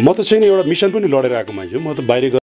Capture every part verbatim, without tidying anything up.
म त चाहिँ एउटा मिशन पनि लडेर आएको मान्छे म त बाहिर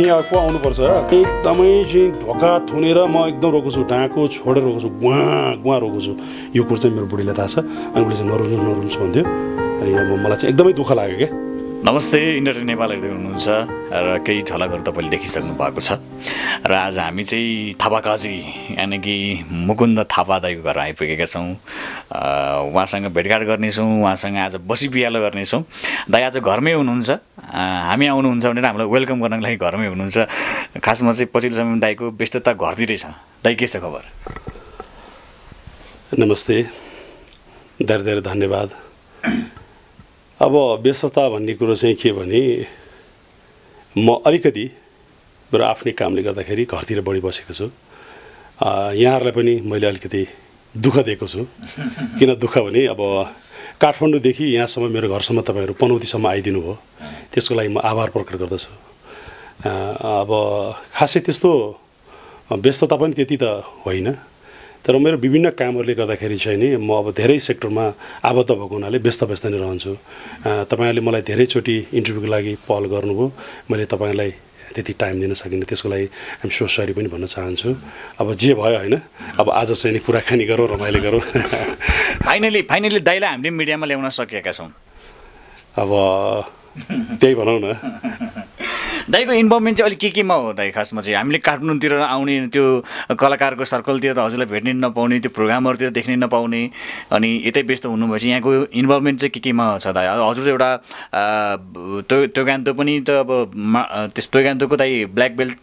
यहाँ को आउनु पर्छ एकदमै चाहिँ ढोका थुनेर म एकदम रोको छु ढाको छोडेर रोको छु गुवा गुवा रोको छु यो कुर्सी मेरो बुढीलाई थाहा छ अनि उले चाहिँ नरुनु नरुनु भन्थ्यो अनि अब मलाई चाहिँ एकदमै दुःख लाग्यो के नमस्ते इन्टर टेन नेपाल हेर्दै हुनुहुन्छ र केही झलकहरु तपाईले देखिसक्नु भएको छ र आज हामी चाहिँ थापाकाजी यानी कि मुकुन्द थापा दाइको घर आइपुगेका छौं उहाँसँग भेटघाट गर्ने छौं उहाँसँग आज बसी पियालो गर्ने छौं दाइ आज घरमै हुनुहुन्छ हामी आउनुहुन्छ भनेर हामीलाई वेलकम गर्नको लागि घरमै हुनुहुन्छ खासमा चाहिँ पछिल्लो समयमा दाइको व्यस्तता घट्दै छ दाइ के छ खबर नमस्ते धेरै धेरै धन्यवाद अब व्यस्तता भन्ने कुरा चाहिँ के भने म अलिकति मेरो आफ्नै कामले गर्दाखेरि घरतिर बढी बसेको छु यहाँहरुलाई पनि मैले अलिकति दुःख दिएको छु किन दुःख भने अब काठमाडौँदेखि यहाँसम्म मेरो घरसम्म तपाईहरु पनौतीसम्म आइदिनु भयो त्यसको लागि म आभार प्रकट गर्दछु अब खासै त्यस्तो व्यस्तता पनि त्यति त होइन तर मेरो विभिन्न कामहरुले गर्दाखेरि चाहिँ नि म अब धेरै सेक्टरमा आबद्ध भएको हुनाले व्यस्त व्यस्त नै रहन्छु तपाईहरुले मलाई धेरै चोटी इन्टरभ्युको लागि कल गर्नुभयो मैले तपाईहरुलाई त्यति टाइम दिन सकिन त्यसको लागि आइ एम सो सरी पनि भन्न चाहन्छु अब जे भयो हैन अब आज चाहिँ नि कुराकानी गरौ रमाइलो गरौ फाइनली फाइनली दाइलाई हामीले मिडियामा ल्याउन सकेका छौं अब त्यही भनौ न दाइको इन्भल्भमेन्ट चाहिँ अलि के केमा हो दाइ खासमा चाहिँ हामीले काठमाडौँतिर आउने त्यो कलाकारको सर्कलतिर त हजुरलाई भेट्न नपाउने त्यो प्रोग्रामहरुतिर देख्न नपाउने अनि यतै व्यस्त हुनु भएपछि यहाँको इन्भल्भमेन्ट चाहिँ के केमा छ दाइ हजुर एउटा त्यो त्यो गान्तो पनि त अब त्यस्तो गान्तोको दाइ ब्ल्याक बेल्ट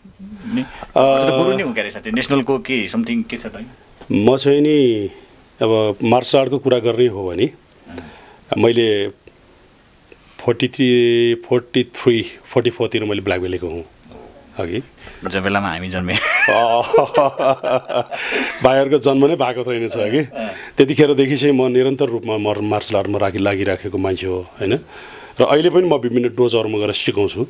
नि अ गुरु नि हुँके रहेछ त्यो नेसनलको के समथिङ के छ दाइ म चाहिँ नि अब मार्शल आर्टको कुरा गर्ने हो भने मैले forty-three, forty-four तिर मैले ब्ल्याक बेलेको हुँ अघि जब बेलामा हामी जन्मे भाइहरुको जन्म नै भएको रहेनछ अघि त्यतिखेरदेखि चाहिँ म निरन्तर रूपमा मार्शल आर्टमा राखि लागिराखेको मान्छे हो हैन र अहिले पनि म विभिन्न डोजहरुमा गएर सिकाउँछु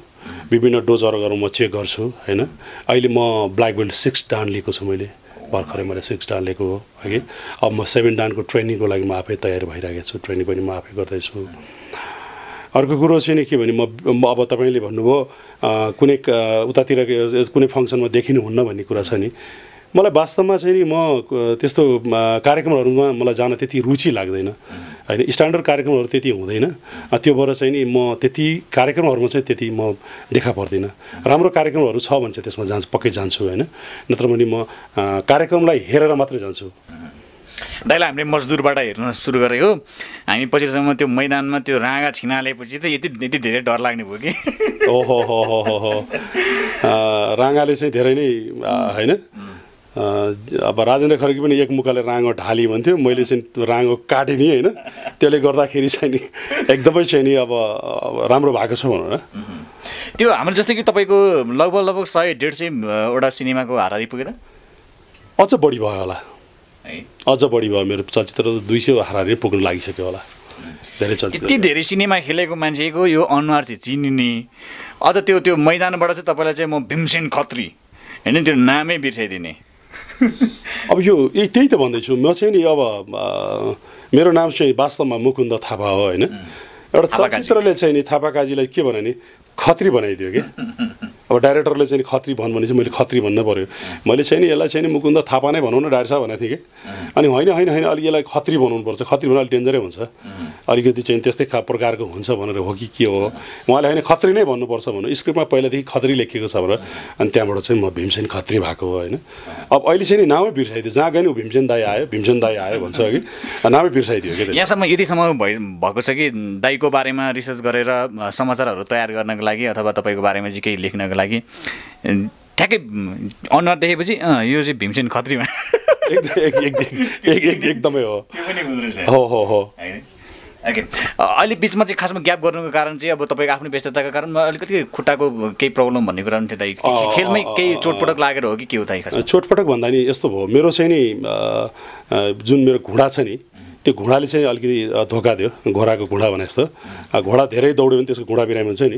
विभिन्न डोजहरु गएर म चेक गर्छु हैन अहिले म ब्ल्याक बेल्ट six डान लिएको छु मैले भर्खरै मैले six डान लिएको हो अघि अब म seven डानको ट्रेनिङको लागि म आफै तयार भइराखेको छु ट्रेनिङ पनि म आफै गर्दै छु अर्को कुरा चाहिँ नि के भने म अब तपाईले भन्नुभयो कुनै उतातिर कुनै फंक्शनमा देखिनु हुन्न भन्ने कुरा छ नि मलाई वास्तवमा चाहिँ नि म त्यस्तो कार्यक्रमहरुमा मलाई जान त्यति रुचि लाग्दैन हैन स्ट्यान्डर्ड कार्यक्रमहरु त्यति हुँदैन त्यो भएर चाहिँ नि म त्यति कार्यक्रमहरुमा चाहिँ त्यति म देखा पर्दिन राम्रो कार्यक्रमहरु छ भन्छ त्यसमा जान्छ पक्कै जान्छु हैन नत्र भने म कार्यक्रमलाई हेरेर मात्र जान्छु दाइलाई हामीले मजदुरबाट हेर्न सुरु गरे हो हामी पछिसम्म त्यो मैदानमा त्यो रागा छिनालेपछि त यति यति धेरै डर लाग्ने भयो कि ओहो हो हो हो रागाले चाहिँ धेरै नै हैन अब राजेन्द्र खर्की पनि एक मुकाले राङो ढाली भन्थ्यो मैले चाहिँ राङो काटिनि हैन त्यसले गर्दाखेरि चाहिँ नि एकदमै चाहिँ नि अब राम्रो भएको छ भनौँ न त्यो हाम्रो जस्तै कि तपाईको लगभग लगभग one hundred one fifty वटा सिनेमाको हाराहारी पुगेर अझ बढी भयो होला अझ बढी भयो मेरो चलचित्र two hundred हाराहारी पुग्न लागिसक्यो होला धेरै चलचित्र यति धेरै सिनेमा खेलेको मान्छेको यो अनुहार चाहिँ चिनिने अझ त्यो त्यो मैदानबाट चाहिँ तपाईलाई चाहिँ म भीमसेन खत्री हैन त्यो नामै बिर्साइदिने अब यो त्यही त भन्दै छु म चाहिँ नि अब मेरो नाम चाहिँ वास्तवमा मुकुन्द थापा हो हैन एउटा चलचित्रले चाहिँ नि थापाकाजीलाई के भन्यो नि खत्री बनाइदियो के अब डाइरेक्टरले चाहिँ खत्री भन् भने चाहिँ मैले खत्री भन्न पर्यो मैले चाहिँ नि यसलाई चाहिँ मुकुन्द थापा नै भनौँ न डाइरेक्टर साहब भनेथे के अनि हैन हैन हैन अलि यसलाई खत्री बनाउनु पर्छ खत्री भने अलि डेन्जरै हुन्छ अलिकति चाहिँ त्यस्तै प्रकारको हुन्छ भनेर हो कि के हो उहाँले हैन खत्री नै भन्नु पर्छ भन्नु स्क्रिप्टमा पहिलादेखि खत्री लेखिएको छ भनेर अनि त्यहाँबाट चाहिँ म भीमसेन खत्री भएको हैन अब अहिले चाहिँ नि नामै बिर्साइदियो जहाँ गयो नि भीमसेन दाइ आयो भीमसेन दाइ आयो भन्छ कि नामै बिर्साइदियो के यहाँसम्म यतिसम्म भएको छ कि दाइको बारेमा रिसर्च गरेर समाचारहरू तयार गर्नको लागि अथवा तपाईको बारेमा जे केही लेख्न लागि ठ्याक्कै अनुहार देखेपछि यो चाहिँ भीमसेन खत्रीमा एकदमै हो हो हो हो ओके अहिले बिचमा चाहिँ खासमा ग्याप गर्नुको कारण चाहिँ अब तपाईँको आफ्नो व्यस्तताको कारण अलिकति खुट्टाको केही प्रब्लम भन्ने कुरा पनि थियो त खेलमै केही चोटपटक लागेर हो कि के हो त खासमा चोटपटक भन्दा नि यस्तो भयो मेरो चाहिँ नि जुन मेरो घुँडा छ नि त्यो घुँडाले चाहिँ अलिकति धोका दियो घोडाको घुँडा भने जस्तो घोडा धेरै दौड्यो भने त्यसको घुँडा बिरामी हुन्छ नि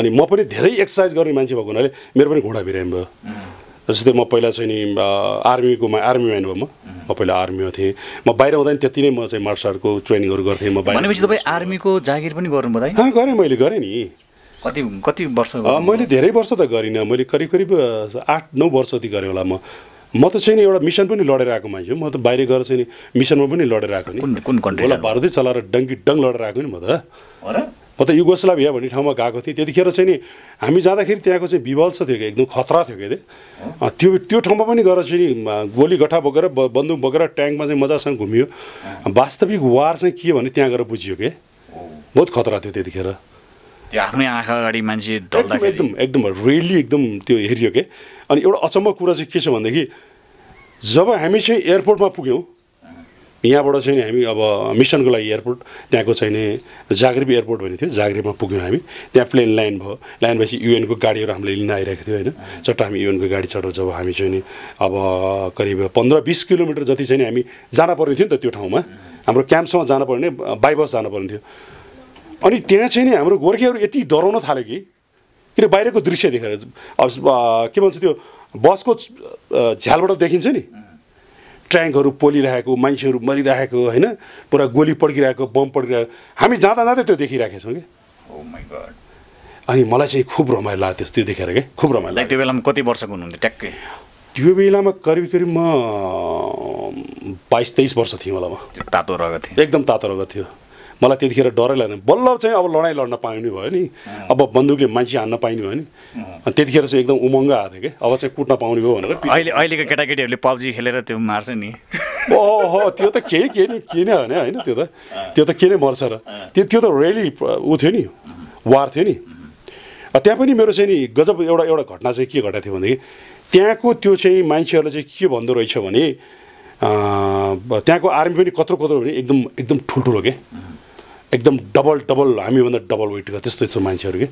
अनि म पनि धेरै एक्सर्साइज गर्ने मान्छे भएको हुनाले मेरो पनि घुँडा बिरामी भयो जस्तै म पहिला चाहिँ नि आर्मीकोमा आर्मी म्यान भयो म म पहिला आर्मीमा थिएँ म बाहिर हुँदा नि त्यति नै म चाहिँ मार्सल आर्टको ट्रेनिङहरू गर्थेँ म बाहिर भनेपछि तपाईँ आर्मीको जागिर पनि गर्नुभयो है गरेँ मैले गरेँ नि कति कति वर्ष मैले धेरै वर्ष त गरिनँ मैले करिब करिब आठ नौ वर्ष जति गरेँ होला म म त चाहिँ नि एउटा मिसन पनि लडेर आएको मान्छे हो म त बाहिर गएर चाहिँ नि मिसनमा पनि लडेर आएको नि कुन कन्ट्री होला भारतै चलाएर डङ्की डङ लडेर आएको नि म त म त युगोस्लाभिया भन्ने ठाउँमा गएको थिएँ त्यतिखेर चाहिँ नि हामी जाँदाखेरि त्यहाँको चाहिँ विभत्स थियो कि एकदम खतरा थियो कि त्यो त्यो ठाउँमा पनि गएर चाहिँ गोली गठा बोकेर बन्दुक बोकेर ट्याङ्कमा चाहिँ मजासँग घुमियो वास्तविक वार चाहिँ के भने त्यहाँ गएर बुझियो कि बहुत खतरा थियो त्यतिखेर त्यो आफ्नै आँखा अगाडि मान्छे एकदम एकदम रियली एकदम त्यो हेरियो के अनि एउटा अचम्म कुरा चाहिँ के छ भनेदेखि जब हामी चाहिँ एयरपोर्टमा पुग्यौँ यहाँबाट चाहिँ हामी अब मिसनको लागि एयरपोर्ट त्यहाँको चाहिँ जाग्रेब एयरपोर्ट भन्ने थियो जाग्रेबमा पुग्यौँ हामी त्यहाँ प्लेन ल्यान्ड भयो ल्यान्ड भएपछि युएनको गाडीहरू हामीले लिन आइरहेको थियो होइन चट्ट हामी युएनको गाडी चढेर जब हामी चाहिँ नि अब करिब पन्ध्र बिस किलोमिटर जति चाहिँ हामी जानुपर्ने थियो नि त त्यो ठाउँमा हाम्रो क्याम्पसँग जानुपर्ने बाई बस जानुपर्ने थियो अनि त्यहाँ चाहिँ नि हाम्रो गोर्खेहरू यति डराउन थाल्यो कि किन बाहिरको दृश्य देखेर अब के भन्छ त्यो बसको झ्यालबाट देखिन्छ नि ट्याङ्कहरू पोलिरहेको मान्छेहरू मरिरहेको होइन पुरा गोली पड्किरहेको बम पड्किरहेको हामी जाँदा जाँदै त्यो देखिरहेको छौँ कि ओ माय गॉड अनि मलाई चाहिँ खुब रमाइलो लाग्थ्यो त्यो देखेर के खुब रमाइलो लाग्थ्यो त्यो बेलामा कति वर्षको हुनुहुन्थ्यो ट्याक्कै त्यो बेलामा करिब करिब म बाइस तेइस वर्ष थिएँ होला म तातो रहेको थिएँ एकदम तातो रहेको थियो मलाई त्यतिखेर डरै लाग्दैन बल्ल चाहिँ अब लडाइँ लड्न पाइने भयो नि अब बन्दुकले मान्छे हान्न पाइने भयो नि अनि त्यतिखेर चाहिँ एकदम उमङ्ग आएको थियो कि अब चाहिँ कुट्न पाउने भयो भनेर अहिले अहिलेको केटाकेटीहरूले पब्जी खेलेर त्यो मार्छ नि ओहो त्यो त केही के नि के नै भने होइन त्यो त त्यो त के नै मर्छ र त्यो त्यो त रियली ऊ थियो नि वार थियो नि त्यहाँ पनि मेरो चाहिँ नि गजब एउटा एउटा घटना चाहिँ के घटेको थियो भनेदेखि त्यहाँको त्यो चाहिँ मान्छेहरूले चाहिँ के भन्दो रहेछ भने त्यहाँको आर्मी पनि कत्रो कत्रो भने एकदम एकदम ठुल्ठुलो के एकदम डबल डबल हामीभन्दा डबल वेटको त्यस्तो त्यस्तो मान्छेहरू कि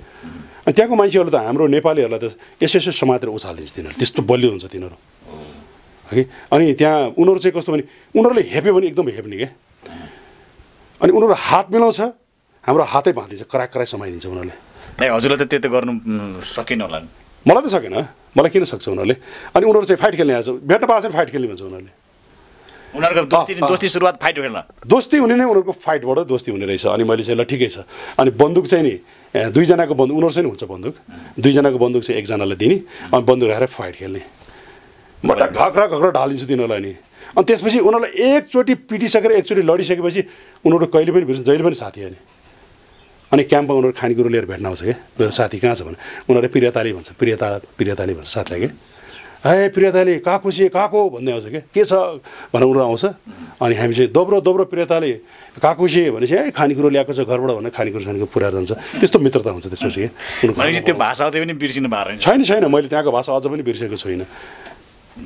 अनि त्यहाँको मान्छेहरू त हाम्रो नेपालीहरूलाई त यसो यसो समातेर उछालिदिन्छ तिनीहरू त्यस्तो बलियो हुन्छ तिनीहरू है अनि त्यहाँ उनीहरू चाहिँ कस्तो भने उनीहरूले हेप्यो भने एकदम हेप्ने क्या अनि उनीहरू हात मिलाउँछ हाम्रो हातै भाँदिन्छ कराक कराक समाइदिन्छ उनीहरूले ए हजुरलाई त त्यो त गर्नु सकेन होला मलाई त सकेन मलाई किन सक्छ उनीहरूले अनि उनीहरू चाहिँ फाइट खेल्ने आएछ भेट्न पाएको फाइट खेल्ने भन्छ उनीहरूले उनीहरूको दोस्ती दोस्ती सुरुवात फाइट हुने दोस्ती हुने नै उनीहरूको फाइटबाट दोस्ती हुने रहेछ अनि मैले चाहिँ ल ठिकै छ अनि बन्दुक चाहिँ नि दुईजनाको बन्दुक उनीहरू चाहिँ हुन्छ बन्दुक दुईजनाको बन्दुक चाहिँ एकजनालाई दिने अनि बन्दुक राखेर फाइट खेल्ने म त घक्र घक्र ढालिन्छु तिनीहरूलाई नि अनि त्यसपछि उनीहरूलाई एकचोटि पिटिसकेर एकचोटि लडिसकेपछि उनीहरू कहिले पनि बिर्सनु जहिले पनि साथी होइन अनि क्याम्पमा उनीहरू खानेकुरो लिएर भेट्न आउँछ क्या मेरो साथी कहाँ छ भने उनीहरूले प्रियताली भन्छ प्रियता प्रियताली भन्छ साथीलाई के है प्रियताले काको चाहिँ काको भन्दै आउँछ क्या के छ भनेर उनीहरू आउँछ अनि हामी चाहिँ दोब्रो दोब्रो प्रियताले काको चाहिँ भनेपछि ए खानेकुरो ल्याएको छ घरबाट भनेर खानेकुरो सानेको पुऱ्याएर जान्छ त्यस्तो मित्रता हुन्छ त्यसपछि क्या त्यो भाषा अझै पनि बिर्सिनु भएको छैन छैन मैले त्यहाँको भाषा अझ पनि बिर्सेको छुइनँ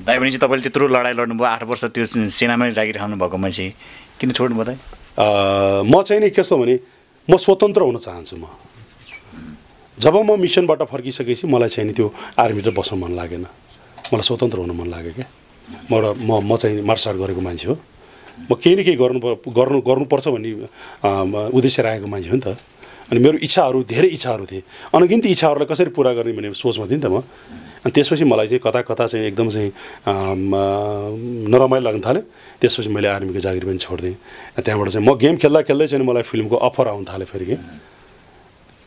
दाइ भने चाहिँ तपाईँले त्यत्रो लडाइँ लड्नुभयो आठ वर्ष त्यो सेनामै लागिरहनु भएको मान्छे किन छोड्नु भयो म चाहिँ नि कस्तो भने म स्वतन्त्र हुन चाहन्छु म जब म मिसनबाट फर्किसकेपछि मलाई चाहिँ नि त्यो आर्मीतिर बस्न मन लागेन मलाई स्वतन्त्र हुन मन लाग्यो क्या म एउटा म म चाहिँ मार्सल आर्ट गरेको मान्छे हो म केही न केही गर्नु गर्नु गर्नुपर्छ भन्ने उद्देश्य राखेको मान्छे हो नि त अनि मेरो इच्छाहरू धेरै इच्छाहरू थिए अनगिन्ती इच्छाहरूलाई कसरी पुरा गर्ने भन्ने सोचमा थिएँ नि त म अनि त्यसपछि मलाई चाहिँ कता कता चाहिँ एकदम चाहिँ नरमाइलो लाग्न थाल्यो त्यसपछि मैले आर्मीको जागिर पनि छोडिदिएँ त्यहाँबाट चाहिँ म गेम खेल्दा खेल्दै चाहिँ मलाई फिल्मको अफर आउनु थाल्यो फेरि कि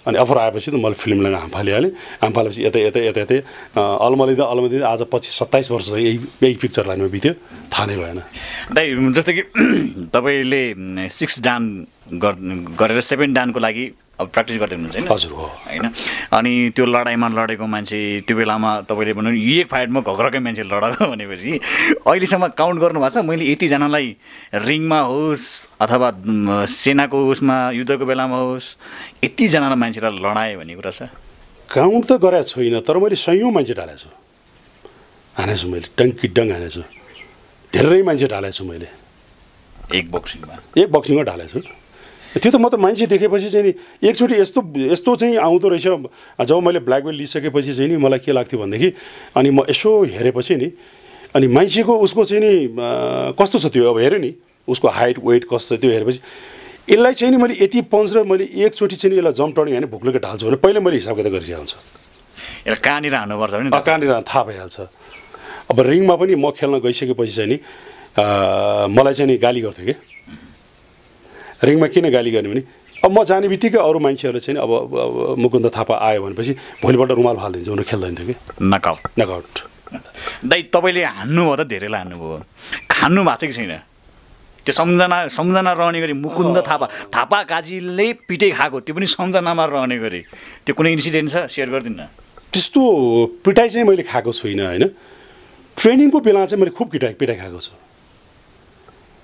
And after I visited the film, Ampali, Ampali, Almali, the Almadi, other Pachi Satais versus a picture line with you, Taniwana. They just the way six dan got a seven dan Kulagi of practice got him. Only two Ladaman Lodico Manchi, Tubilama, Tobelabun, Ye fired Mok, Rokamanchi Lodago, and everything. Oily some account Gorn was only eighties and like Ringma Hus, Athaba Senako Usma, Udoko Belamos. It is another manchil Lonai when you rasa. Count the Gorazo in a thermal Sayu Manjitalazo. Anasumil, Dunky Dung Anazo. Terry Manjitalasumil. Egg boxing. Egg boxing or Dalazo. The two motor manchi take a position, exude estoting out of a shop, a Jomale Blackwell Lisa position, Malaki active on the key, and a show Herepocini, and in Manchico Uscosini, Costosatu of Hereni, Usco height, weight, Costatu Herepocini. इल्लाई चाहिए नहीं मरी eighty Pond's रे मरी एक छोटी चाहिए इल्ला jump टॉर्निंग यानी भूख लगे डांस हो रहे पहले मरी हिसाब के तो कर जाऊँ सर इल्ला कांडी रान वर्ष अपने अकांडी रान था भाई यार सर अब रिंग में अपनी मौके खेलना गई शेके पहुँची चाहिए मलाई चाहिए गाली करते के रिंग में किने गाली करने में अब मौज आने बीती के और माइंचेर रचे ने अब मुकुंद थापा आए वन पची भोलीबाड़ा रुमाल भाल दें जो उन्हें खेल देंगे नकाउट नकाउट दाई तो पहले आनु वादा देरे लानु वो खानु बातें किसी ने त्यो सम्झना सम्झना रहने गरी मुकुन्द थापा थापा काजीले पिटे खाको त्यो पनि सम्झनामा रहने गरी त्यो कुनै इन्सिडेन्ट छ शेयर गर्दिन न त्यस्तो पिटाइ चाहिँ मैले खाको छुइनँ हैन ट्रेनिङको बेला चाहिँ मैले खूब पिटाइ पिटाइ खाको छु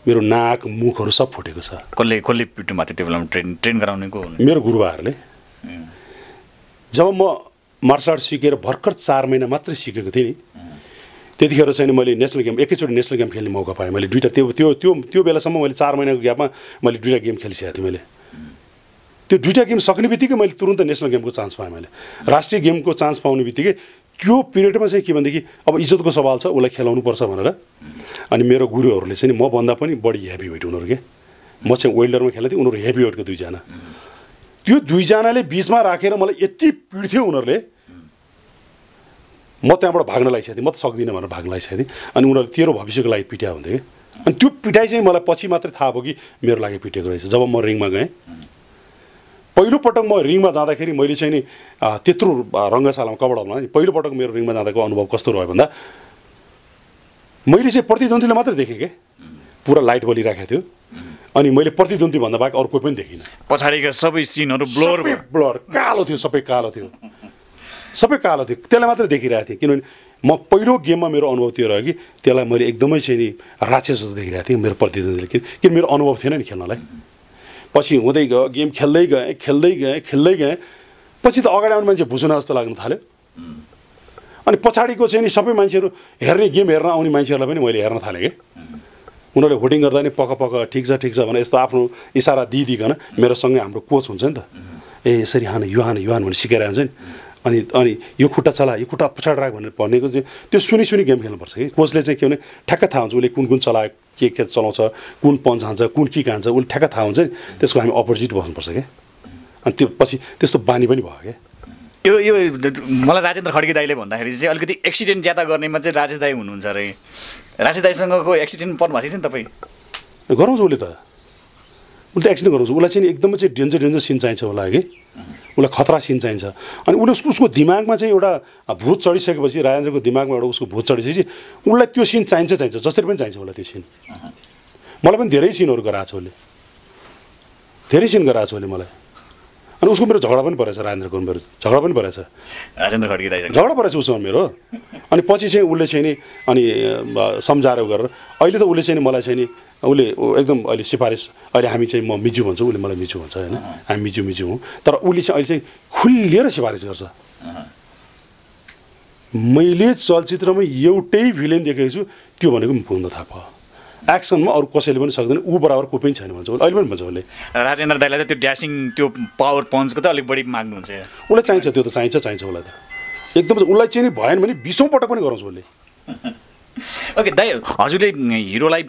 मेरो नाक मुखहरु सब फुटेको छ कसले कसले पिट्नु मात्र त्यो बेलामा ट्रेन ट्रेन गराउनेको मेरो गुरुबाहरूले जब म मार्शल आर्ट सिकेर भर्खर चार महिना मात्र सिकेको थिए नि त्यतिखेर चाहिँ मैले नेशनल गेम एकैचोटि नेशनल गेम खेल्ने मौका पाएँ मैले दुईटा त्यो त्यो त्यो त्यो बेलासम्म मैले चार महिनाको ग्यापमा मैले दुईटा गेम खेलिसकेको थिएँ मैले त्यो दुईटा गेम सक्नेबित्तिकै मैले तुरुन्त नेशनल गेमको चान्स पाएँ मैले राष्ट्रिय गेमको चान्स पाउनेबित्तिकै त्यो पिरियडमा चाहिँ के भनेदेखि अब इज्जतको सवाल छ उलाई खेलाउनु पर्छ भनेर अनि मेरो गुरुहरूले चाहिँ म भन्दा पनि बढी हेभी वेट उनीहरु के म चाहिँ वेल्डरमा खेल्थे उनीहरु हेभी वेटको दुईजना त्यो दुईजनाले बीचमा राखेर मलाई यति पिड्थ्यो उनीहरुले म त्यहाँबाट भाग्न लागिसकेँ म त सक्दिन भनेर भाग्न लागिसकेँ अनि उनीहरुले तेरो भविष्यको लागि पिट्या हुन्थे के अनि त्यो पिटाइ चाहिँ मलाई पछि मात्र थाहा भयो कि मेरो लागि पिटेको रहेछ जब म रिङमा गएँ पहिलो पटक म रिङमा जाँदाखेरि मैले चाहिँ नि त्यत्रो रंगशालामा कभर होला नि पहिलो पटक मेरो रिङमा जाँदाको अनुभव कस्तो रह्यो भन्दा मैले चाहिँ प्रतिद्वन्दीले मात्र देखेँ के पुरा लाइट बलिराखेको थियो अनि मैले प्रतिद्वन्दी भन्दा बाहेक अरु कोही पनि देखिनँ पछाडीका सबै सिनहरु ब्लर ब्लर कालो थियो सबै कालो थियो सबै कालो थियो त्यसलाई मात्र देखिरहेको थिए किनभने म पहिलो गेममा मेरो अनुभव थियो रह्यो कि त्यसलाई मैले एकदमै चाहिँ नि राक्षस जस्तो देखिरहेको थिएँ मेरो प्रतिद्वन्दीले किन मेरो अनुभव थिएन नि खेल्नलाई पछि हुँदै गयो गेम खेल्दै गए खेल्दै गए खेल्दै गए पछि त अगाडि आउने मान्छे भुसुना जस्तो लाग्न थाल्यो अनि पछाडीको चाहिँ नि सबै मान्छेहरु हेर्ने गेम हेर्न आउने मान्छेहरुलाई पनि मैले हेर्न थालेँ के उनीहरुले होटिङ गर्दा नि पक्क पक्क ठिक छ ठिक छ भने यस्तो आफ्नो इशारा दिदिकन मेरो सँगै हाम्रो कोच हुन्छ नि त ए यसरी हान यो हान यो हान भने सिकाएर हुन्छ नि अनि अनि यो खुट्टा चला यो खुट्टा पछाड राख भनेर भनेको चाहिँ त्यो सुनि सुनि गेम खेल्नु पर्छ कि कोचले चाहिँ के भने ठ्याक्क थाहा हुन्छ उले कुन कुन चला के के चलाउँछ कुन पञ्च हान्छ कुन किक हान्छ उले ठ्याक्क थाहा हुन्छ नि त्यसको हामी अपोजिट बस्नु पर्छ के अनि त्यो पछि त्यस्तो बानी पनि भयो के यो यो मलाई राजेन्द्र खड्के दाइले भन्दाखेरि चाहिँ अलिकति एक्सिडेन्ट ज्यादा गर्नेमा चाहिँ राजेश दाइ हुनुहुन्छ रे राजेश दाइसँगको एक्सिडेन्ट पर्नुभएको छैन तपाई गराउँछ उले त उले त एक्सिडेन्ट गराउँछ उलाई चाहिँ एकदमै चाहिँ डेन्जर डेन्जर सिन चाहिन्छ होला के उलाई खतरा सिन चाहिन्छ अनि उले उसको दिमागमा चाहिँ एउटा भूत चढिसकेपछि राजेन्द्रको दिमागमा एउटा उसको भूत चढिसकेपछि उलाई त्यो सिन चाहिन्छ चाहिन्छ जसरी पनि चाहिन्छ उलाई त्यो सिन मलाई पनि धेरै सिनहरु गराछ उले धेरै सिन गराछ उले मलाई अनि उसको मेरो झगडा पनि परेछ राजेन्द्रको मेरो झगडा पनि परेछ राजेन्द्र खड्के दाइसँग झगडा परेछ उससँग मेरो अनि पछि चाहिँ उले चाहिँ नि अनि समझाएर गरेर अहिले त उले चाहिँ मलाई चाहिँ नि उले एकदम अहिले सिफारिस अहिले हामी चाहिँ म मिजु भन्छु उले मलाई मिजु भन्छ हैन हामी मिजु मिजु हो तर उले चाहिँ अहिले चाहिँ खुलेर सिफारिस गर्छ मैले चलचित्रमा एउटै भिलेन देखेको छु त्यो भनेको मुकुन्द थापा एक्सनमा अरु कसैले पनि सक्दैन उ बराबर कोही पनि छैन भन्छ उले अहिले पनि भन्छ उले राजेन्द्र दाइलाई त त्यो ड्यासिङ त्यो पावर पञ्चको त अलिक बढी माग्नु हुन्छ उले चाहिन्छ त्यो त चाहिन्छ चाहिन्छ उले त एकदम उलाई चाहिँ नि भएन भने बीसौँ पटक पनि गराउँछ उले ओके दाइ हजुरले हिरोलाई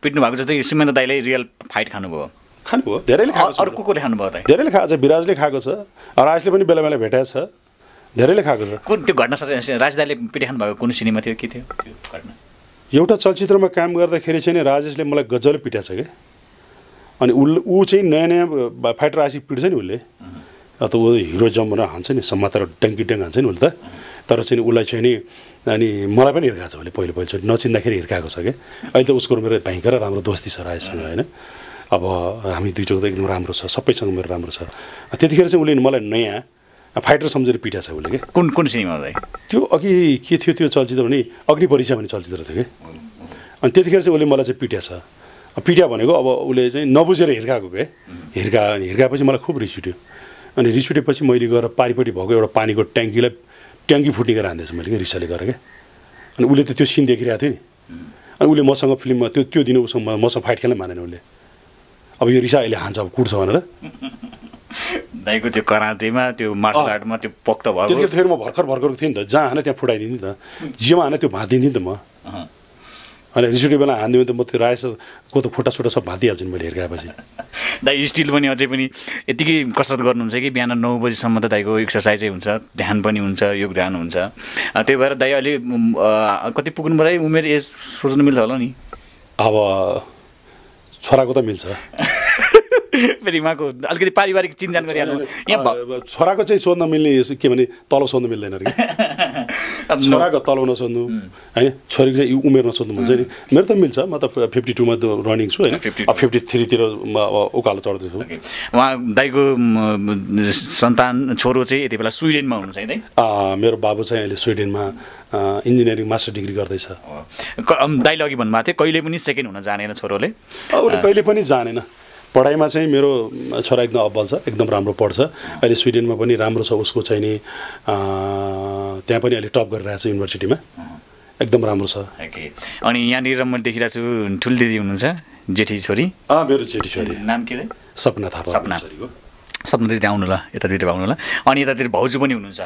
पिट्नु भएको जस्तै सुमेन्द्र दाइले रियल फाइट खानुभयो खानुभयो धेरैले खाएको छ अरु कोले खानुभयो दाइ धेरैले खाएको छ विराजले खाएको छ राजले पनि बेला बेला भेटाएको छ धेरैले खाएको छ कुन त्यो घटना राज दाइले पिटे खानु भएको कुन सिनेमा थियो के थियो त्यो घटना एउटा चलचित्रमा काम गर्दाखेरि चाहिँ राजेशले मलाई गजबले पिटाछ के अनि उ चाहिँ नयाँ नयाँ फाइटर आसी पिट्छ नि उले अतो hero जमरा हान्छे नि समातेर डंकी डंग हान्छे नि उले त तर चाहिँ उलाई चाहिँ नि अनि मलाई पनि हिर्काछ भले पहिले पहिले चाहिँ नचिन्दाखेरि हिर्काको छ के अहिले त उसको मेरो भयंकर राम्रो दोस्ती छ रायसँग हैन अब हामी दुईजोको त एकदम राम्रो छ सबैसँग मेरो राम्रो छ त्यतिखेर चाहिँ उले मलाई नयाँ फाइटर समझेर पिटा छ उले के कुन कुन सिनेमा चाहिँ त्यो अघि के थियो त्यो चलचित्र भने अग्नि परीक्षा भन्ने चलचित्र थियो के अनि त्यतिखेर चाहिँ उले मलाई चाहिँ पिटा छ पिटा भनेको अब उले चाहिँ नबुझेर हिर्काको के हिर्का अनि हिर्कापछि मलाई खूब रिस उठ्यो अनि रिस उठेपछि मैले गएर पारिपटी भएको एउटा पानीको ट्याङ्कीलाई ट्याङ्की फुट्ने गरेर हान्दैछु मैले के रिसले गरे के अनि उले त त्यो सिन देखिरहेको थियो नि अनि उले मसँग फिल्ममा त्यो त्यो दिन उसँग मसँग फाइट खेल्न मानेन उले अब यो रिसा अहिले हान्छ अब कुट्छ भनेर दाइको त्यो करातेमा त्यो मार्शल आर्टमा त्यो पोख्त भएको त्यो फेरि म भर्खर भर्खरको थिएँ नि त जहाँ हाने त्यहाँ फुटाइदिएँ नि त जिमा हाने त्यो भाँदिदिएँ नि त म अनि रिसुटी बेला हान्दियो भने त म त्यो रायसको त फोटा सोटा सब भाँदिहाल्छु नि मैले हेर्कापछि दाइ स्टिल पनि अझै पनि यतिकै कसरत गर्नुहुन्छ कि बिहान नौ बजीसम्म त दाइको एक्सर्साइजै हुन्छ ध्यान पनि हुन्छ योग ध्यान हुन्छ त्यही भएर दाइ अहिले कति पुग्नु भयो उमेर एज सोच्नु मिल्छ होला नि अब छोराको त मिल्छ मेरो माको अलिकति पारिवारिक चिन्जान गरिहाल्नु यहाँ छोराको चाहिँ सोध्न मिल्ने के भने तलब सोध्न मिल्दैन रे छोराको तलब नसोध्नु हैन छोरीको चाहिँ उमेर नसोध्नु भन्छ नि मेरो त मिल्छ म त फिफ्टी टू मा रनिङ छु हैन अब फिफ्टी थ्री तिर म उकालो चढ्दै छु उहाँ दाइको सन्तान छोरो चाहिँ यति बेला स्विडेनमा हुनुहुन्छ है दाइ मेरो बाबु चाहिँ अहिले स्विडेनमा इन्जिनियरिङ मास्टर डिग्री गर्दैछ दाइले अघि भन्नुभएको थियो कहिले पनि सेकेन्ड हुन जानेन छोरोले अरू कहिले पनि जानेन पढाइमा चाहिँ मेरो छोरा एकदम अब्बल छ एकदम राम्रो पढ्छ अहिले स्विडेनमा पनि राम्रो छ उसको चाहिँ नि त्यहाँ पनि अहिले टप गरिरहेको छ युनिभर्सिटीमा एकदम राम्रो छ अनि यहाँनिर मैले देखिरहेको छु ठुल दिदी हुनुहुन्छ जेठी छोरी अँ मेरो जेठी छोरी नाम के रे सपना थापा सपना सपना दिदी आउनु ल यतातिर आउनु ल अनि यतातिर भाउजू पनि हुनुहुन्छ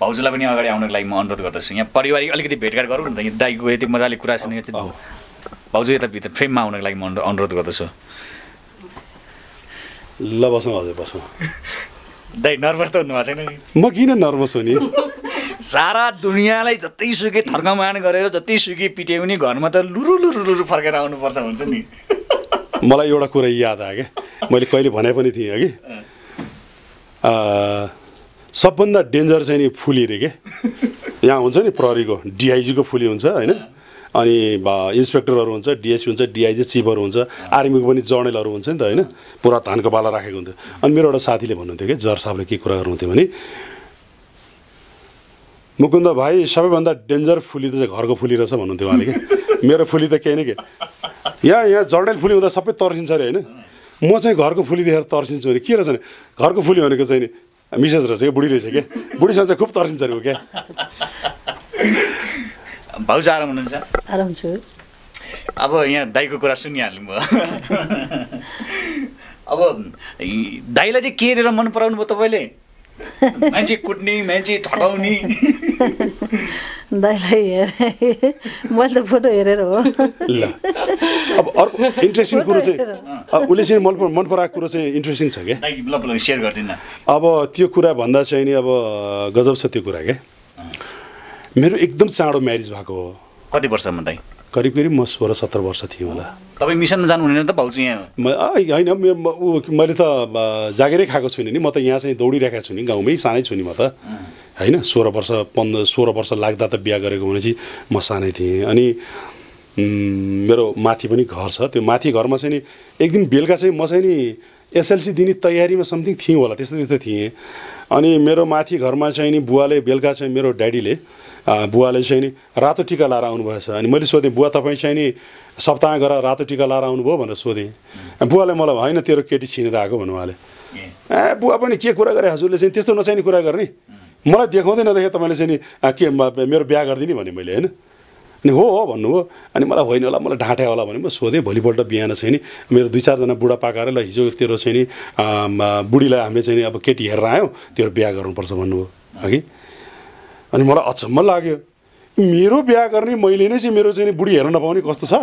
भाउजूलाई पनि अगाडि आउनुको लागि म अनुरोध गर्दछु यहाँ पारिवारिक अलिकति भेटघाट गरौँ न त दाइको यति मजाले कुरा सुनेको चाहिँ भाउजू यताभित्र फ्रेममा आउनको लागि म अनुरोध गर्दछु ल बसौँ हजुर बसौँ दाइ नर्भस त हुनुभएको छैन म किन नर्भस हुने सारा दुनियाँलाई जतिसुकै थर्कमान गरेर जतिसुकै पिट्यो भने घरमा त लुरु लुरु लुरु फर्केर आउनुपर्छ हुन्छ नि मलाई एउटा कुरा याद आयो क्या मैले कहिले भने पनि थिएँ कि सबभन्दा डेन्जर चाहिँ नि फुली रे के यहाँ हुन्छ नि प्रहरीको डिआइजीको फुली हुन्छ होइन अनि इन्स्पेक्टरहरु हुन्छ डीएसपी हुन्छ डीआईजी चिफहरु हुन्छ आर्मीको पनि जर्नलहरु हुन्छ नि त हैन पुरा धानको बाला राखेको हुन्छ अनि मेरो एउटा साथीले भन्नुहुन्थ्यो के जर साहबले के कुरा गर्नुहुन्थ्यो भने मुकुन्द भाइ सबैभन्दा डेन्जर फुली त घरको फुली रहेछ भन्नुहुन्थ्यो उहाँले के मेरो फुली त केही नै के यहाँ यहाँ जर्नल फुली हुँदा सबै तर्सिन्छ रे हैन म चाहिँ घरको फुली देखेर तर्सिन्छु भने के रहेछ नि घरको फुली भनेको चाहिँ नि मिसेज रहेछ के बुढी रहेछ के बुढीसँग चाहिँ खुब तर्सिन्छ रे के भाउजू आराम हुनुहुन्छ आराम छु अब यहाँ दाइको कुरा सुनिहाल्नु भयो अब दाइलाई चाहिँ के हेरेर मन पराउनु भयो तपाईँले मान्छे कुट्ने मान्छे ठकाउने दाइलाई हेरे मैले त फोटो हेरेर हो ल अब अर्को इन्ट्रेस्टिङ कुरो चाहिँ उले चाहिँ मन मन पराएको कुरो चाहिँ इन्ट्रेस्टिङ छ के ल ल सेयर गर्दिन अब त्यो कुरा भन्दा चाहिँ नि अब गजब छ त्यो कुरा के मेरो एकदम चाँडो म्यारिज भएको हो कति वर्षमा दाइ करिब करिब म सोह्र सत्र वर्ष थियो होला तपाईँ मिसनमा जानुहुँदैन त भाउजू यहाँ होइन मैले त जागिरै खाएको छुइनँ नि म त यहाँ चाहिँ दौडिरहेको छु नि गाउँमै सानै छु नि म त होइन सोह्र वर्ष पन्ध्र सोह्र वर्ष लाग्दा त बिहा गरेको भनेपछि म सानै थिएँ अनि मेरो माथि पनि घर छ त्यो माथि घरमा चाहिँ नि एक दिन बेलुका चाहिँ म चाहिँ नि एसएलसी दिने तयारीमा समथिङ थिएँ होला त्यस्तो त्यस्तो थिएँ अनि मेरो माथि घरमा चाहिँ नि बुवाले बेलुका चाहिँ मेरो ड्याडीले बुवाले चाहिँ नि रातो टीका लाएर आउनुभएछ अनि मैले सोधेँ बुवा तपाईँ चाहिँ नि सप्ताह गरेर रातो टीका लाएर आउनुभयो भनेर सोधेँ बुवाले मलाई होइन तेरो केटी छिनेर आएको भन्नु उहाँले ए बुवा पनि के कुरा गरे हजुरले चाहिँ त्यस्तो नचाहिने कुरा गर्ने मलाई देखाउँदै नदेखेँ तपाईँले चाहिँ नि के मेरो बिहा गरिदिने भने मैले होइन अनि हो हो भन्नुभयो अनि मलाई होइन होला मलाई ढाँट्या होला भने म सोधेँ भोलिपल्ट बिहान चाहिँ नि मेरो दुई चारजना बुढा पाकाएर ल हिजो तेरो चाहिँ नि बुढीलाई हामीले चाहिँ अब केटी हेरेर आयौँ तेरो बिहा गर्नुपर्छ भन्नुभयो अघि अनि मलाई अचम्म लाग्यो मेरो बिहा गर्ने मैले नै चाहिँ मेरो चाहिँ बुढी हेर्न नपाउने कस्तो छ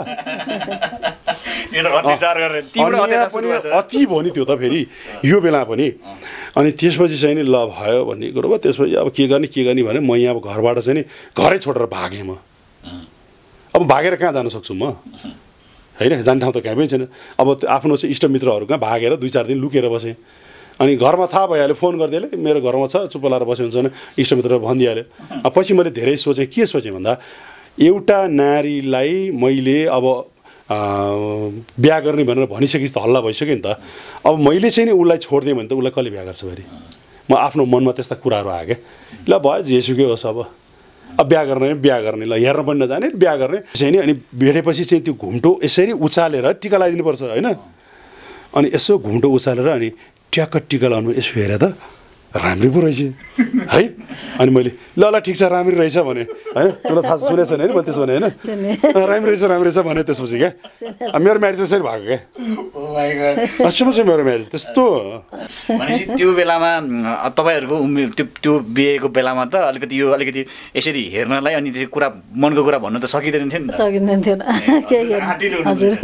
अति भयो नि त्यो त फेरि यो बेला पनि अनि त्यसपछि चाहिँ नि ल भयो भन्ने कुरो भयो त्यसपछि अब के गर्ने के गर्ने भने म यहाँ अब घरबाट चाहिँ नि घरै छोडेर भागेँ म अब भागेर कहाँ जान सक्छु म होइन जाने ठाउँ त कहीँ पनि छैन अब आफ्नो चाहिँ इष्टमित्रहरू कहाँ भागेर दुई चार दिन लुकेर बसेँ अनि घरमा थाहा भइहाल्यो फोन गर्दैले मेरो घरमा छ चुप लाएर बसेको हुन्छ इष्टमित्र भन्दिहाल्यो पछि मैले धेरै सोचे के सोचे भन्दा एउटा नारीलाई मैले अब बिहा गर्ने भनेर भनिसकेपछि त हल्ला भइसक्यो नि त अब मैले चाहिँ नि उलाई छोड्दिए भने त उलाई कले बिहा गर्छ भरी म आफ्नो मनमा त्यस्ता कुराहरु आके ल भयो जेसुकै होस् अब अब बिहा गर्ने बिहा गर्ने ल हेर्न पनि नजाने बिहा गर्ने चाहिँ नि अनि भेटेपछि चाहिँ त्यो घुम्टो यसरी उचालेर टीका लगाइदिनु पर्छ हैन अनि यसो घुम्टो उचालेर अनि ट्याक टीका लगाउनु यसो हेरे त राम्रै पो रहेछ है अनि मैले ल ल ठीक छ राम्रै रहेछ भने हैन मलाई थाहा सुने छैन हैन मैले त्यसो भने हैन राम्रै रहेछ राम्रै रहेछ भने त्यसपछि के मेरो म्यारिज त्यसरी भएको के ओ माय गॉड अचम्म छ मेरो म्यारिज त्यस्तो भनेपछि त्यो बेलामा तपाईहरुको त्यो त्यो बिहेको बेलामा त अलिकति यो अलिकति यसरी हेर्नलाई अनि त्यो कुरा मनको कुरा भन्नु त सकिदैन थियो नि सकिदैन थियो के हेर्नु हजुर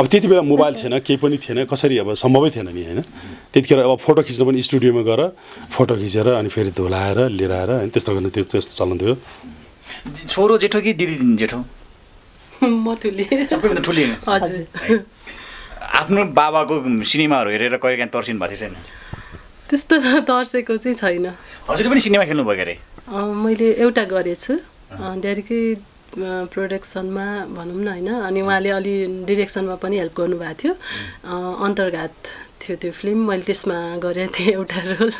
अब त्यति बेला मोबाइल थिएन के पनि थिएन कसरी अब सम्भवै थिएन नि हैन त्यतिखेर अब फोटो खिच्न पनि स्टुडियोमा गएर फोटो खिचेर अनि फेरि धुलाएर लिएर आएर अनि त्यस्तो गर्ने त्यो त्यस्तो चलन थियो छोरो जेठो कि दिदी जेठो म ठुली सबैभन्दा ठुली हजुर आफ्नो बाबाको सिनेमाहरु हेरेर कहिलेकाहीँ तर्सिनु भएको छैन त्यस्तो तर्सेको चाहिँ छैन हजुरले पनि सिनेमा खेल्नु भयो गरे मैले एउटा गरेछु ड्याडीकै प्रोडक्सनमा भनौं न हैन अनि उहाँले अलि डाइरेक्सनमा पनि हेल्प गर्नु भएको थियो अन्तर्घात थियो त्यो फिल्म मैले त्यसमा गरे थिए एउटा रोल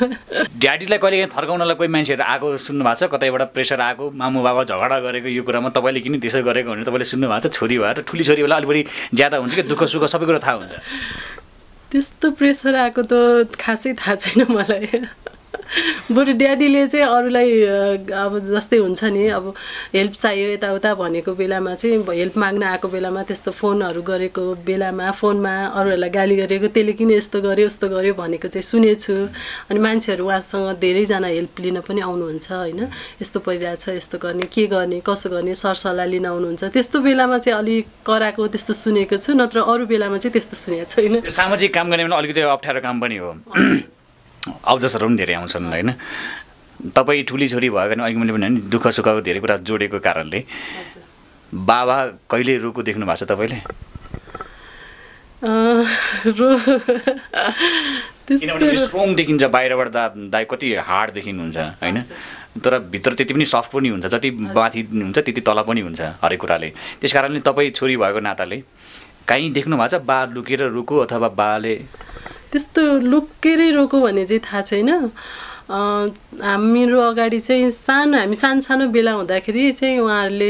ड्याडीलाई कहिलेकाहीँ थर्काउनलाई कोही मान्छेहरु आको सुन्नु भएको छ कतैबाट प्रेसर आको मामु बाबा झगडा गरेको यो कुरामा तपाईले किन त्यसो गरेको भनेर तपाईले सुन्नु भएको छ छोरी भएर ठुली छोरी होला अलि बढी ज्यादा हुन्छ के दुःख सुख सबै कुरा थाहा हुन्छ त्यस्तो प्रेसर आको त खासै थाहा छैन मलाई बरु ड्याडीले चाहिँ अरुलाई अब जस्तै हुन्छ नि अब हेल्प चाहियो यताउता भनेको बेलामा चाहिँ हेल्प माग्न आएको बेलामा त्यस्तो फोनहरु गरेको बेलामा फोनमा अरुलाई गाली गरेको त्यसले किन यस्तो गर्यो उस्तो गर्यो भनेको चाहिँ सुनेछु अनि मान्छेहरु उहाँसँग धेरै जना हेल्प लिन पनि आउनुहुन्छ हैन यस्तो परिरहेछ यस्तो गर्ने के गर्ने कसो गर्ने सरसल्लाह लिन आउनुहुन्छ त्यस्तो बेलामा चाहिँ अलि कराको त्यस्तो सुनेको छु नत्र अरु बेलामा चाहिँ त्यस्तो सुनेको छैन सामाजिक काम गर्ने भने अलिकति अप्ठ्यारो काम पनि हो अवजसहरू पनि धेरै आउँछन् हैन तपाई ठुली छोरी भएको अनि मैले भने दुःख सुखको धेरै कुरा जोडेको कारणले बाबा कहिले रोको देख्नु भएको छ तपाईले अ रो किनभने स्ट्रङ देखिन्छ बाहिरबाट दाइ कति हार्ड देखिनुहुन्छ हैन तर भित्र त्यति पनि सफ्ट पनि हुन्छ जति माथि हुन्छ त्यति तल पनि हुन्छ हरेक कुराले त्यसकारणले तपाई छोरी भएको नाताले काई देख्नु भएको छ बा लुकेर रोको अथवा बाले त्यस्तो लुकेरै रोको भने चाहिँ थाहा छैन हामीहरु अगाडि चाहिँ सानो हामी सानसानो बेला हुँदाखेरि चाहिँ उहाँहरुले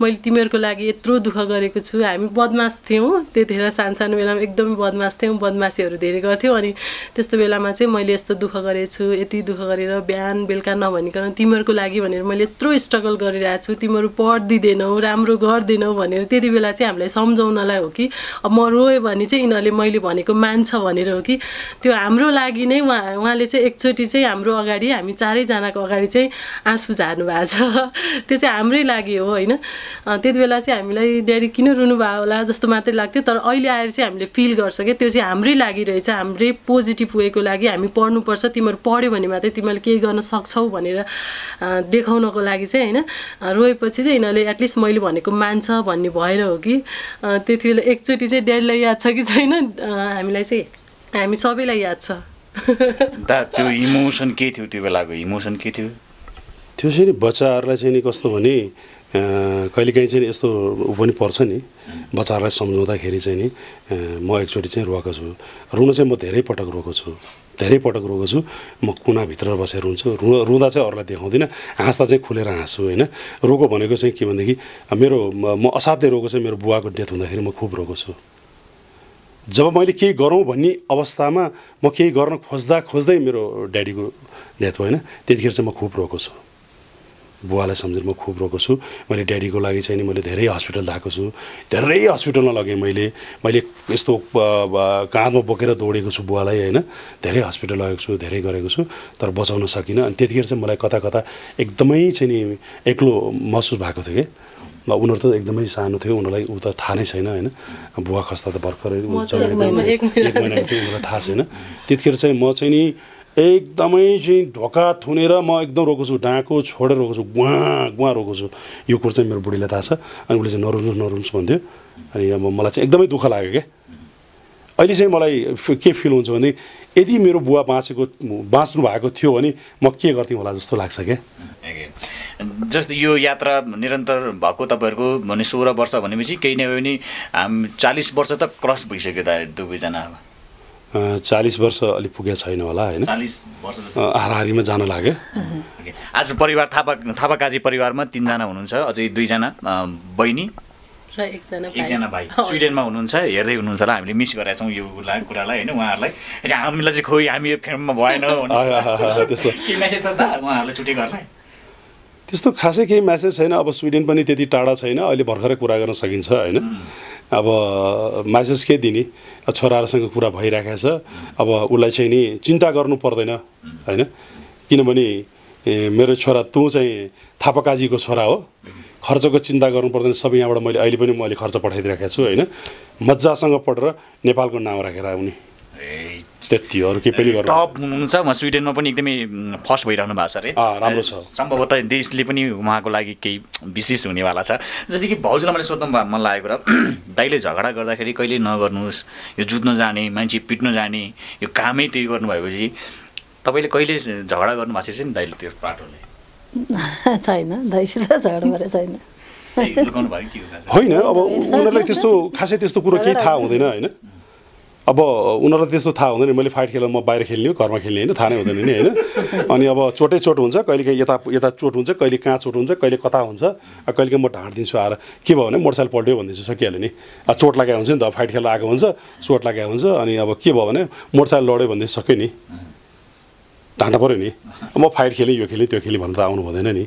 मैले तिमीहरुको लागि यत्रो दुःख गरेको छु हामी बदमाश थियौं त्यतिखेर सानसानो बेलामा एकदमै बदमाश थियौं बदमाशीहरु धेरै गर्थ्यौं अनि त्यस्तो बेलामा चाहिँ मैले यस्तो दुःख गरेछु यति दुःख गरेर बिहान बेलुका नभनिकन तिमीहरुको लागि भनेर मैले यत्रो स्ट्रगल गरिरहेको छु तिमीहरु पढ दिदैनौ राम्रो गर्दैनौ भनेर त्यतिबेला चाहिँ हामीलाई समझाउनलाई हो कि अब म रोए भने चाहिँ इनहरुले मैले भनेको मान्छ भनेर हो कि त्यो हाम्रो लागि नै उहाँले चाहिँ एकचोटी चाहिँ हाम्रो अगाडि हामी चारै जनाको अगाडि चाहिँ आँसु झार्नु भएको छ त्यो चाहिँ हाम्रै लागि हो हैन त्यतिबेला चाहिँ हामीलाई ड्याडी किन रुनु भयो होला जस्तो मात्रै लाग्थ्यो तर अहिले आएर चाहिँ हामीले फिल गर्छ के त्यो चाहिँ हाम्रै लागि रहेछ हाम्रै पोजिटिभ वेको लागि हामी पढ्नु पर्छ तिमीहरु पढ्यो भने मात्रै तिमीले केही गर्न सक्छौ भनेर देखाउनको लागि चाहिँ हैन रोएपछि चाहिँ इनले एटलिस्ट मैले भनेको मान्छ भन्ने भएर हो कि त्यतिबेला एकचोटी चाहिँ ड्याडीलाई याद छ कि छैन हामीलाई चाहिँ हामी सबैलाई याद छ दा त्यो इमोसन के थियो त्यो बेलाको इमोसन के थियो त्यो चाहिँ नि बच्चाहरुलाई चाहिँ नि कस्तो भने कहिलेकाहीँ चाहिँ यस्तो उ पनि पर्छ नि बच्चाहरुलाई सम्झाउँदाखेरि चाहिँ नि म एकचोटी चाहिँ रोएको छु रुन चाहिँ म धेरै पटक रोएको छु धेरै पटक रोएको छु म कुना भित्र बसेर रुन्छु रुँदा चाहिँ अरूलाई देखाउँदिन हाँस्दा चाहिँ खुलेर हाँस्छु हैन रोको भनेको चाहिँ के भन्दाखेरि मेरो म असाध्यै रोएको चाहिँ मेरो बुवाको डेथ हुँदाखेरि म खूब रोएको छु जब मैले केही गरौँ भन्ने अवस्थामा म केही गर्न खोज्दा खोज्दै मेरो ड्याडीको डेथ भयो हैन त्यतिखेर चाहिँ म खूब रोएको छु बुवालाई सम्झेर म खूब रोएको छु मैले ड्याडीको लागि चाहिँ नि मैले धेरै अस्पताल धाएको छु धेरै अस्पतालमा लगे मैले मैले यस्तो काँधमा बोकेर दौडेको छु बुवालाई हैन धेरै अस्पताल लगेको छु धेरै गरेको छु तर बचाउन सकिन अनि त्यतिखेर चाहिँ मलाई कता कता एकदमै चाहिँ नि एक्लो महसुस भएको थियो के म उनीहरु त एकदमै सानो थियो उनीलाई उ त थाहा नै छैन हैन बुवा खस्ता त भर्खरै जन्मेको एक महिना थियो उनीलाई थाहा छैन त्यतिखेर चाहिँ म चाहिँ नि एकदमै चाहिँ ढोका थुनेर म एकदम रोको छु डाँको छोडेर रोको छु ग्वा ग्वा रोको छु यो कुरा चाहिँ मेरो बुढीलाई थाहा छ अनि उले चाहिँ नरुन्नुस् नरुन्नुस् भन्थ्यो अनि अब मलाई चाहिँ एकदमै दुःख लाग्यो के अहिले चाहिँ मलाई के फिल हुन्छ भने यदि मेरो बुवा बाँचेको बाँच्नु भएको थियो भने म के गर्थे होला जस्तो लाग्छ के जस्तो यो यात्रा निरन्तर भएको तपाईहरुको भने सोह्र वर्ष भनेपछि केही नभए पनि हामी चालीस वर्ष त क्रस भइसक्यो त दुबै जना चालीस वर्ष अलि पुगे छैन होला हैन चालीस वर्ष हाराहारीमा जान लाग्यो आज परिवार थापा थापाकाजी परिवारमा तीन जना हुनुहुन्छ अझै दुई जना बहिनी र एकजना भाइ एकजना भाइ स्विडेनमा हुनुहुन्छ हेर्दै हुनुहुन्छ होला हामीले मिस गरेका छौं यो कुरालाई हैन उहाँहरुलाई अनि हामीलाई चाहिँ खोइ हामी यो फेममा भएन त्यस्तो के मेसेज छ त उहाँहरुलाई छुट्टी गर्नलाई त्यस्तो खासै केही मेसेज छैन अब स्विडेन पनि त्यति टाढा छैन अहिले भर्खरै कुरा गर्न सकिन्छ हैन अब मेसेज के दिने छोराहरुसँग कुरा भइराखेको छ अब उलाई चाहिँ नि चिन्ता गर्नु पर्दैन हैन किनभने मेरो छोरा तँ चाहिँ थापाकाजीको छोरा हो खर्चको चिन्ता गर्नु पर्दैन सबै यहाँबाट मैले अहिले पनि मैले खर्च पठाइदिराखेको छु हैन मज्जासँग पढेर नेपालको नाम राखेर आउने त्यति अरु के पनि गर्नु टप हुनुहुन्छ म स्विडेनमा पनि एकदमै फर्स्ट भइराख्नु भएको छ रे राम्रो छ सम्भवतः देशले पनि उहाँको लागि केही विशेष हुनेवाला छ जस्तै कि भाउजूलाई मैले सोध्न मन लागेको र दाइले झगडा गर्दाखेरि कहिले नगर्नुस् यो जुद्न जाने मान्छे पिट्न जाने यो कामै त्यही गर्नु भएपछि तपाईले कहिले झगडा गर्नु भएको छ नि दाइले त्यो पाटोले छैन दाइसँग झगडा गरे छैन हैन अब उनीहरुलाई त्यस्तो खासै त्यस्तो कुरा केही थाहा हुँदैन हैन अब उनीहरुलाई त्यस्तो थाहा हुँदैन मैले फाइट खेल्न म बाहिर खेल्ने हो घरमा खेल्ने हैन थाहा नै हुँदैन नि हैन अनि अब चोटै चोट हुन्छ कहिले यता यता चोट हुन्छ कहिले कहाँ चोट हुन्छ कहिले कता हुन्छ कहिले म ढाड दिन्छु आएर के भयो भने मोटरसाइकल पल्ट्यो भन्दिन्छु सकिहाल्यो नि चोट लगाए हुन्छ नि त फाइट खेल्न आएको हुन्छ चोट लगाए हुन्छ अनि अब के भयो भने मोटरसाइकल लड्यो भन्दै सक्यो नि ढाँटा पर्यो नि म फाइट खेले यो खेले त्यो खेले भनेर आउनु हुँदैन नि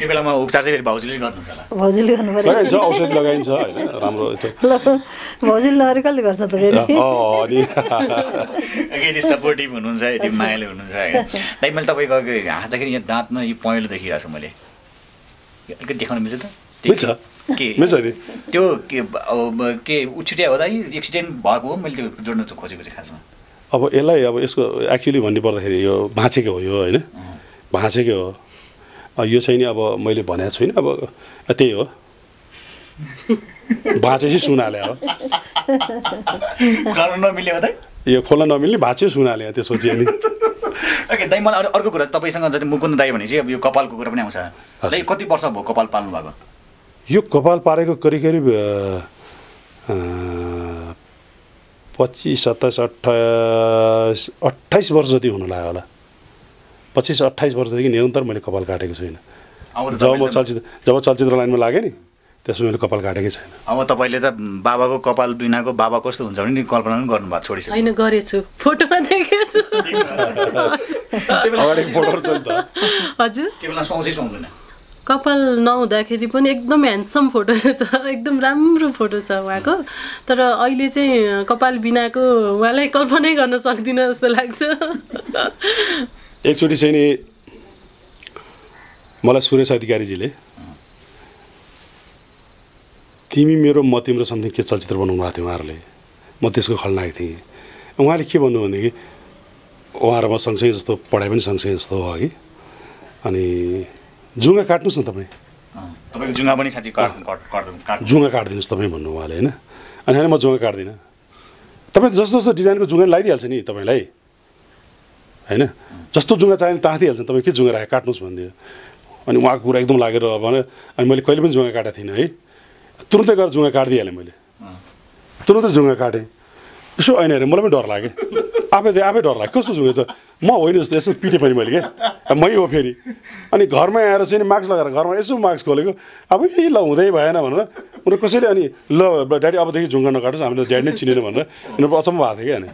त्यो बेलामा उपचार चाहिँ फेरि भाउजूले गर्नुहुन्छ होला भाउजूले गर्नु पर्यो लगाइन्छ औषधि लगाइन्छ हैन राम्रो त्यो भाउजूले नगरे कसले गर्छ त फेरि अ अनि यदि सपोर्टिभ हुनुहुन्छ यदि मायाले हुनुहुन्छ हैन दाइ मैले तपाईको हाँस्दाखेरि यहाँ दाँतमा यो पहेँलो देखिरहेको छ मैले अलिकति देखाउन मिल्छ त मिल्छ के मिल्छ नि त्यो के के उछिट्या हो दाइ एक्सिडेन्ट भएको मैले त्यो जोड्न खोजेको चाहिँ खासमा अब यसलाई अब यसको एक्चुअली भन्नु पर्दाखेरि यो भाँचेको हो यो हैन भाँचेको हो यो चाहिँ नि अब मैले भनेको छुइन अब त्यही हो भाँचेसी सुनाले हो गर्न नमिल्ने हो त यो खोल्न नमिल्ने भाँचे सुनाले त्यसपछि अनि ओके दाइ मलाई अर्को कुरा तपाईसँग जति मुकुन्द दाइ भनेपछि अब यो कपालको कुरा पनि आउँछ दाइ कति वर्ष भयो कपाल पाल्नु भएको यो कपाल पारेको करिब करिब पच्चीस सत्ताईस अट्ठाईस अट्ठाईस वर्ष जति हुन लाग्यो होला पच्चीस अट्ठाईस वर्षदेखि निरन्तर मैले कपाल काटेको छैन जब म चलचित्र जब चलचित्र लाइनमा लागेँ नि त्यसमा मैले कपाल काटेकै छैन अब तपाईले त बाबाको कपाल बिनाको बाबा कस्तो हुन्छ भने कल्पना पनि गर्नु भएको छोडिसक्यो हैन गरेछु फोटोमा देखेको छु अगाडि फोटोहरु छ नि त हजुर त्यो बेला सोचै सोच्दैन कपाल नहुँदाखेरि पनि एकदम ह्यान्डसम फोटो छ एकदम राम्रो फोटो छ उहाँको तर अहिले चाहिँ कपाल बिनाको उहाँलाई कल्पनै गर्न सक्दिन जस्तो लाग्छ एकचोटी चाहिँ नि मलाई सुरेश अधिकारीजीले तिमी मेरो म तिम्रो समथिङ के चलचित्र बनाउनु भएको थियो उहाँहरूले म त्यसको खलनायक थिएँ उहाँले के भन्नु भनेदेखि उहाँहरू म सँगसँगै जस्तो पढाइ पनि सँगसँगै जस्तो हो कि अनि जुङ्गा काट्नुहोस् न तपाईँ तपाईँको जुङ्गा पनि साँच्चै काट्नु जुङ्गा काटिदिनुहोस् तपाईँ भन्नु उहाँले हैन अनि होइन म जुङ्गा काट्दिनँ तपाईँ जस्तो जस्तो डिजाइनको जुङ्गा लगाइदिइहाल्छ नि तपाईँलाई हैन जस्तो जुङ्गा चाहियो तातिहाल्छ तपाईँ के जुङ्गा राखे काट्नुस् भन्दियो अनि उहाँको कुरा एकदम लागेर भने अनि मैले कहिले पनि जुङ्गा काटेको थिइनँ है तुरुन्तै गएर जुङ्गा काटिदिइहालेँ मैले तुरुन्तै जुङ्गा काटेँ यसो ऐन हेरेँ मलाई पनि डर लाग्यो आफै आफै डर लाग्यो कस्तो जुङ्गा त म होइन जस्तो यसो पिटे पनि मैले क्या मै हो फेरि अनि घरमा आएर चाहिँ नि मास्क लगाएर घरमा यसो मास्क खोलेको अब यही ल हुँदै भएन भनेर उनीहरू कसैले अनि ल ड्याडी अबदेखि जुङ्गा नकाट्नुहोस् हामीले ड्याडी नै चिनेन भनेर उनीहरू अचम्म भएको थियो क्या अनि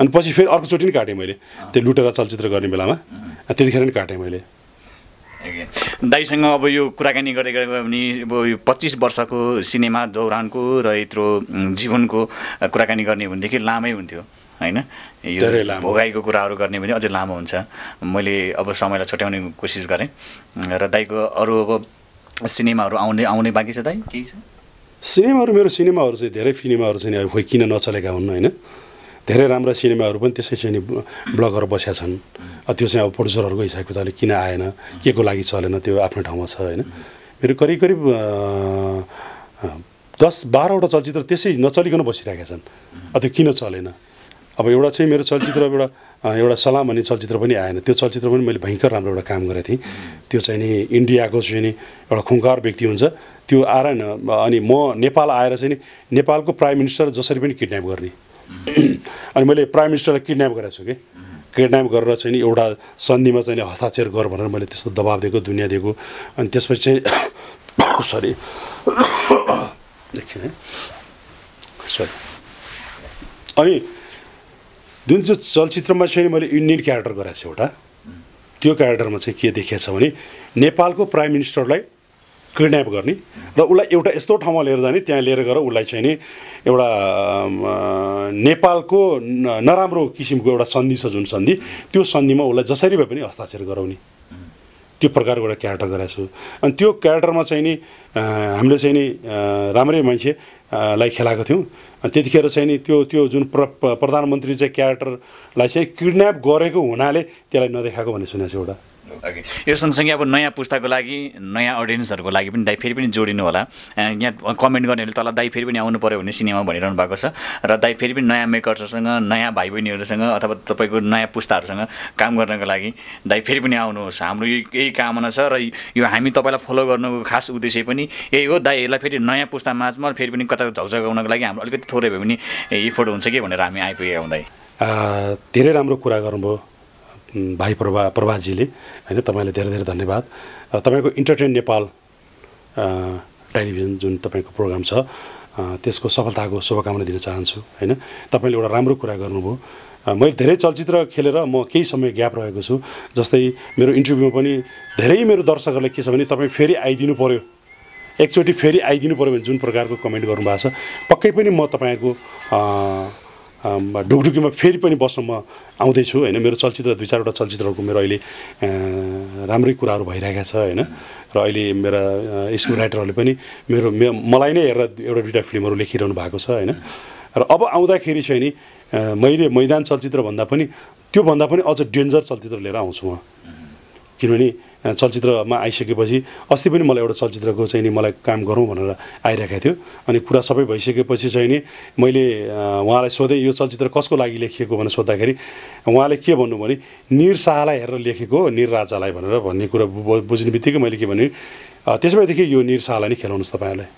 अनि पछि फेरि अर्कोचोटि नि काटेँ मैले त्यो लुटेर चलचित्र गर्ने बेलामा त्यतिखेर नि काटेँ मैले दाइसँग अब यो कुराकानी गर्दै गयो भने अब यो पच्चिस वर्षको सिनेमा दौरानको र यत्रो जीवनको कुराकानी गर्ने हो भनेदेखि लामै हुन्थ्यो हैन यो भोगाईको कुराहरू गर्ने भने अझै लामो हुन्छ मैले अब समयलाई छुट्याउने कोसिस गरेँ र दाइको अरू अब सिनेमाहरू आउने आउने बाँकी छ दाइ केही छ सिनेमाहरू मेरो सिनेमाहरू चाहिँ धेरै फिल्महरू चाहिँ अब खोइ किन नचलेका हुन् हैन धेरै राम्रा सिनेमाहरू पनि त्यसै चाहिँ ब्लगहरू बसेका छन् त्यो चाहिँ अब प्रोड्युसरहरूको हिसाब किताबले किन आएन के को लागि चलेन त्यो आफ्नो ठाउँमा छ हैन मेरो करिब करिब ten twelve वटा चलचित्र त्यसै नचलिकन बसिरहेका छन् अब त्यो किन चलेन अब एउटा चाहिँ मेरो चलचित्र एउटा एउटा सलाम भन्ने चलचित्र पनि आएन त्यो चलचित्र पनि मैले भयंकर राम्रो एउटा काम गरेथे त्यो चाहिँ नि इन्डियाको चाहिँ नि एउटा खुंकार व्यक्ति हुन्छ त्यो आएर अनि म नेपाल आएर चाहिँ नि नेपालको प्राइम मिनिस्टर जसरी पनि किड्न्याप गर्ने अनि मैले प्राइम मिनिस्टरलाई किड्न्याप गरेछु के किड्न्याप गरेर चाहिँ नि एउटा सन्धिमा चाहिँ नि हस्ताक्षर गर भनेर मैले त्यस्तो दबाब दिएको दुनिया दिएको अनि त्यसपछि चाहिँ सरी देखिन सरी अनि जुन चाहिँ चलचित्रमा चाहिँ मैले इन्डियन क्यारेक्टर गरेको छु एउटा त्यो क्यारेक्टरमा चाहिँ के देखेछ भने नेपालको प्राइम मिनिस्टरलाई किड्न्याप गर्ने र उलाई एउटा यस्तो ठाउँमा लिएर जाने त्यहाँ लिएर गएर उलाई चाहिँ नि एउटा नेपालको नराम्रो किसिमको एउटा सन्धि छ जुन सन्धि त्यो सन्धिमा उलाई जसरी भए पनि हस्ताक्षर गराउने त्यो प्रकारको एउटा क्यारेक्टर गरेको छु अनि त्यो क्यारेक्टरमा चाहिँ नि हामीले चाहिँ नि राम्रै मान्छेलाई खेलाएको थियौँ अनि त्यतिखेर चाहिँ नि त्यो त्यो जुन प्रधानमन्त्री चाहिँ क्यारेक्टरलाई चाहिँ किड्न्याप गरेको हुनाले त्यसलाई नदेखाएको भन्ने सुनेको छु एउटा ओके यो सँगसँगै अब नयाँ पुस्ताको लागि नयाँ अडियन्सहरुको लागि पनि दाइ फेरि पनि जोडिनु होला यहाँ कमेन्ट गर्नेले तल दाइ फेरि पनि आउनु पर्यो भन्ने सिनेमा भनिरहनु भएको छ र दाइ फेरि पनि नयाँ मेकर्सहरुसँग नयाँ भाइबहिनीहरुसँग अथवा तपाईको नयाँ पुस्ताहरुसँग काम गर्नको लागि दाइ फेरि पनि आउनुहोस् हाम्रो यही कामना छ र यो हामी तपाईलाई फलो गर्नुको खास उद्देश्य पनि यही हो दाइहरुलाई फेरि नयाँ पुस्ता माझमा फेरि पनि कता झौझगाउनको लागि हाम्रो अलिकति थोरै भए पनि एफोर्ट हुन्छ के भनेर हामी आइपुगेका हुँदै धेरै राम्रो कुरा गर्नुभयो भाइ प्रभा प्रभाजीले हैन तपाईलाई धेरै धेरै धन्यवाद र तपाईको इन्टर टेन नेपाल टेलिभिजन जुन तपाईको प्रोग्राम छ त्यसको सफलताको शुभकामना दिन चाहन्छु हैन तपाईले एउटा राम्रो कुरा गर्नुभयो मैले धेरै चलचित्र खेलेर म केही समय ग्याप रहेको छु जस्तै मेरो इन्टरभ्यूमा पनि धेरै मेरो दर्शकहरुले के छ भने तपाई फेरि आइदिनु पर्यो एकचोटी फेरि आइदिनु पर्यो भने जुन प्रकारको कमेन्ट गर्नु भएको छ पक्कै पनि म तपाईको ढुकढुकीमा फेरि पनि बस्न म आउँदैछु हैन मेरो चलचित्र दुई चारवटा चलचित्रहरुको मेरो अहिले राम्रै कुराहरु भइरहेका छ हैन र अहिले मेरा स्क्रिप्ट राइटरहरुले पनि मेरो मलाई नै हेरेर एउटा दुईटा फिल्महरु लेखिरहनु भएको छ हैन र अब आउँदाखेरि चाहिँ नि मैले मैदान चलचित्र भन्दा पनि त्यो भन्दा पनि अझ डेन्जर चलचित्र लिएर आउँछु म किनभने चलचित्रमा आइसकेपछि अस्ति पनि मलाई एउटा चलचित्रको चाहिँ नि मलाई काम गरौँ भनेर आइरहेको थियो अनि कुरा सबै भइसकेपछि चाहिँ नि मैले उहाँलाई सोधेँ यो चलचित्र कसको लागि लेखिएको भनेर सोद्धाखेरि उहाँले के भन्नु भने निर शाहलाई हेरेर लेखेको निर राजालाई भनेर भन्ने कुरा बुझ्ने बित्तिकै मैले के भने त्यसो भएदेखि यो निर शाहलाई नै खेलाउनुहोस् तपाईँहरूलाई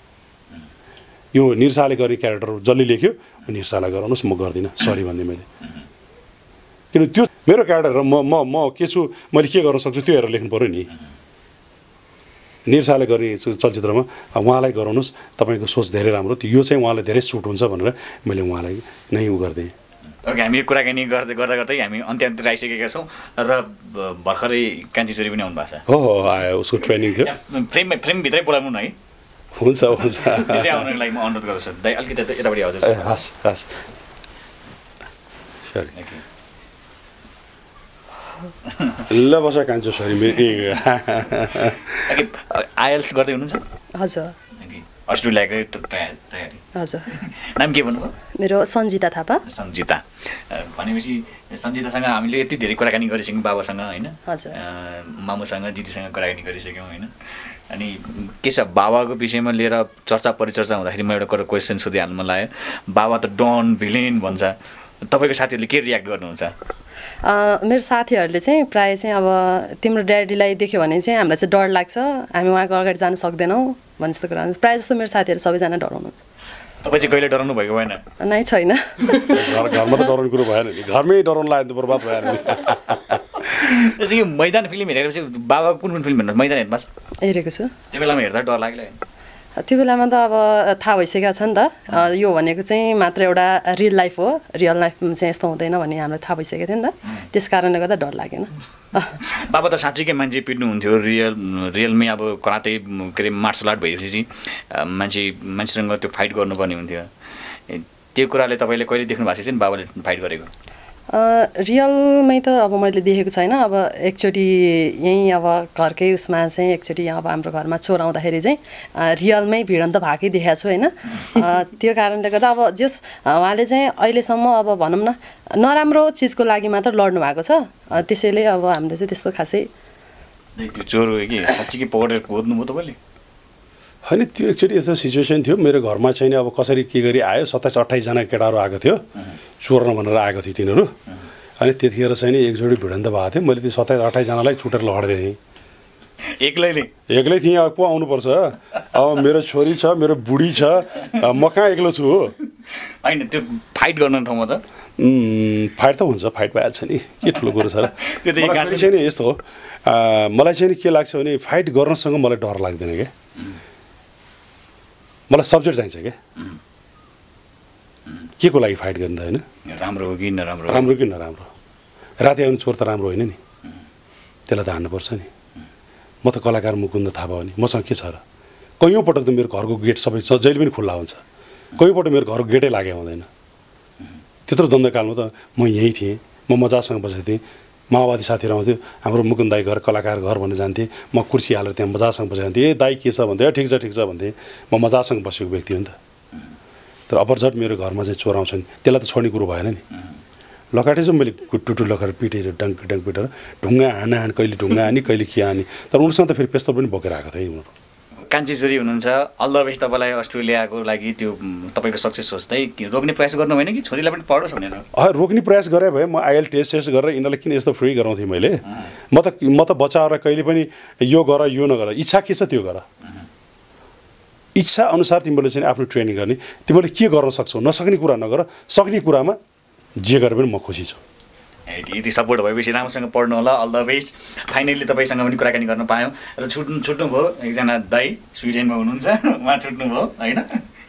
यो निर शाहले गर्ने क्यारेक्टर जसले लेख्यो निर शाहलाई गराउनुहोस् म गर्दिनँ सरी भन्ने मैले किन त्यो मेरो क्यारेक्टर म म म के छु मैले के गर्न सक्छु त्यो हेरेर लेख्नु पर्यो नि निर्साले गर्ने चलचित्रमा उहाँलाई गराउनुस् तपाईको सोच धेरै राम्रो थियो यो चाहिँ उहाँलाई धेरै सुट हुन्छ भनेर मैले उहाँलाई नै उ गर्दै ओके हामी यो कुराकानी गर्दै गर्दा गर्दै हामी अन्त्य अन्त्य आइसकेका छौँ र भर्खरै कान्छीचोरी पनि आउनु भएको छ हो हो आयो उसको ट्रेनिङ थियो फ्रेम फ्रेम भित्रै बोलाउनु न है हुन्छ हुन्छ त्यतै आउनको लागि म अनुरोध गर्छु दाइ अलिकति यताबाट आउँछ हस् हस् सरी ल बस कान्छु सरी मेरो आइएल्स गर्दै हुनुहुन्छ हजुर अस्ट्रेलियाको तयारी हजुर नाम के भन्नुभयो मेरो सञ्जिता थापा सञ्जिता भनेपछि सञ्जितासँग हामीले यति धेरै कुराकानी गरिसक्यौँ बाबासँग हैन हजुर मामुसँग दिदीसँग कुराकानी गरिसक्यौँ हैन अनि के छ बाबाको विषयमा लिएर चर्चा परिचर्चा हुँदाखेरि म एउटा क्वेसन सोधिहाल्न मन लाग्यो बाबा त डन भिलेन भन्छ तपाईको साथीहरूले के रियाक्ट गर्नुहुन्छ मेरो साथीहरूले चाहिँ प्राय चाहिँ अब तिम्रो ड्याडीलाई देख्यो भने चाहिँ हामीलाई चाहिँ डर लाग्छ हामी उहाँको अगाडि जान सक्दैनौँ भन्ने जस्तो कुरा प्रायः जस्तो मेरो साथीहरू सबैजना डराउनुहुन्छ तपाईँ चाहिँ कहिले डराउनु भएको भएन नै छैन घरमा त डराउने कुरो भएन नि घरमै डराउनु लाग्यो त बर्बाद भयो नि मैदान फिल्म हेरेपछि बाबा कुन कुन फिल्म हेर्नु मैदान हेर्नु हेरेको छु त्यो बेलामा हेर्दा डर लाग्यो त्यो बेलामा त अब थाहा भइसकेको छ नि त यो भनेको चाहिँ मात्र एउटा रियल लाइफ हो रियल लाइफमा चाहिँ यस्तो हुँदैन भन्ने हामीलाई थाहा भइसकेको थियो नि त त्यस कारणले गर्दा डर लागेन बाबा त साँच्चीकै मान्छे पिट्नुहुन्थ्यो रियल रियलमै अब कराते के अरे मार्सल आर्ट भएपछि मान्छे मान्छेसँग त्यो फाइट गर्नुपर्ने हुन्थ्यो त्यो कुराले तपाईँले कहिले देख्नु भएको छ नि बाबाले फाइट गरेको रियलमै त अब मैले देखेको छैन अब एकचोटि यहीँ अब घरकै उसमा चाहिँ एकचोटि अब हाम्रो घरमा छोर आउँदाखेरि चाहिँ रियलमै भिडन्त भएकै देखाएको छु होइन त्यो कारणले गर्दा अब जस उहाँले चाहिँ अहिलेसम्म अब भनौँ न नराम्रो चिजको लागि मात्र लड्नु भएको छ त्यसैले अब हामीले चाहिँ त्यस्तो खासै त्यो चोर हो कि साँच्चीकै पकडेर खोज्नुभयो तपाईँले अनि त्यो एकचोटी यस्तो सिचुएसन थियो मेरो घरमा चाहिँ अब कसरी के गरी आयो सत्ताइस अठ्ठाइस जना केटाहरु आएको थियो चोर्न भनेर आएको थियो तिनीहरु अनि त्यतिखेर चाहिँ एक जोडी भिडन्त भएको थियो मैले त्यो सत्ताइस अठ्ठाइस जनालाई छुटेर लड्दै थिए एक्लैले एक्लै थिए अब आउनु पर्छ अब मेरो छोरी छ मेरो बुढी छ म कहाँ एक्लो छु हो हैन त्यो फाइट गर्ने ठाउँमा त फाइट त हुन्छ फाइट भइहाल्छ नि के ठुलो कुरा छ र त्यो त गास्ने छैन यस्तो हो मलाई चाहिँ के लाग्छ भने फाइट गर्नसँग मलाई डर लाग्दैन के मलाई सब्जेक्ट चाहिन्छ के के को लागि फाइट गर्ने त हैन राम्रो हो कि नराम्रो राम्रो कि नराम्रो राति आउने चोर त राम्रो हैन नि त्यसलाई त हान्नु पर्छ नि म त कलाकार मुकुन्द थापा हो नि मसँग के छ र कयौं पटक त मेरो घरको गेट सबै जहिले पनि खुल्ला हुन्छ कयौं पटक मेरो घरको गेटै लागेको हुँदैन त्यत्रो द्वन्द्वकालमा त म यही थिएँ म मजासँग बसेको थिएँ माओवादी साथीहरु आउँथ्यो हाम्रो मुकुन्द दाइ घर कलाकार घर भन्ने जान्थे म कुर्सी हालेर त्यहाँ मजासँग बसेको थिएँ ए दाइ के छ भन्थे ठिक छ ठिक छ भन्थे म मजासँग बसेको व्यक्ति हो नि त तर अपरझट मेरो घरमा चाहिँ चोर आउँछन् त्यसलाई त छोड्ने कुरो भएन नि लकाटे चाहिँ मैले टुटु लकर पिटेर डङ्क डङ्क पिटेर ढुङ्गा हाना हान कहिले ढुङ्गा हानी कहिले के हानी तर उनीसँग त फेरि पेस्तो पनि बोकेर आएको थियो उनीहरू कान्छी छोरी हुनुहुन्छ अल द बेस्ट तपाईलाई अस्ट्रेलियाको लागि त्यो तपाईको सक्सेस सोच्दै रोक्ने प्रयास गर्नु भएन कि छोरीलाई पनि पढोस् भनेर अ रोक्ने प्रयास गरे भए म आइएल टेस्ट टेस्ट गरेर इनले किन यस्तो फ्री गराउँथे मैले म त म त बच्चाहरुलाई कहिले पनि यो गर यो नगर इच्छा के छ त्यो गर इच्छा अनुसार तिमीले चाहिँ आफ्नो ट्रेनिङ गर्ने तिमीले के गर्न सक्छौ नसक्ने कुरा नगर सक्ने कुरामा जे गरे पनि म खुसी छु यदि सपोर्ट भएपछि राम्रोसँग पढ्नु होला अल द बेस्ट फाइनली तपाईसँग पनि कुराकानी गर्न पायौं र छुट्नु छुट्नु भयो एकजना दाइ स्विडेनमा हुनुहुन्छ उहाँ छुट्नु भयो हैन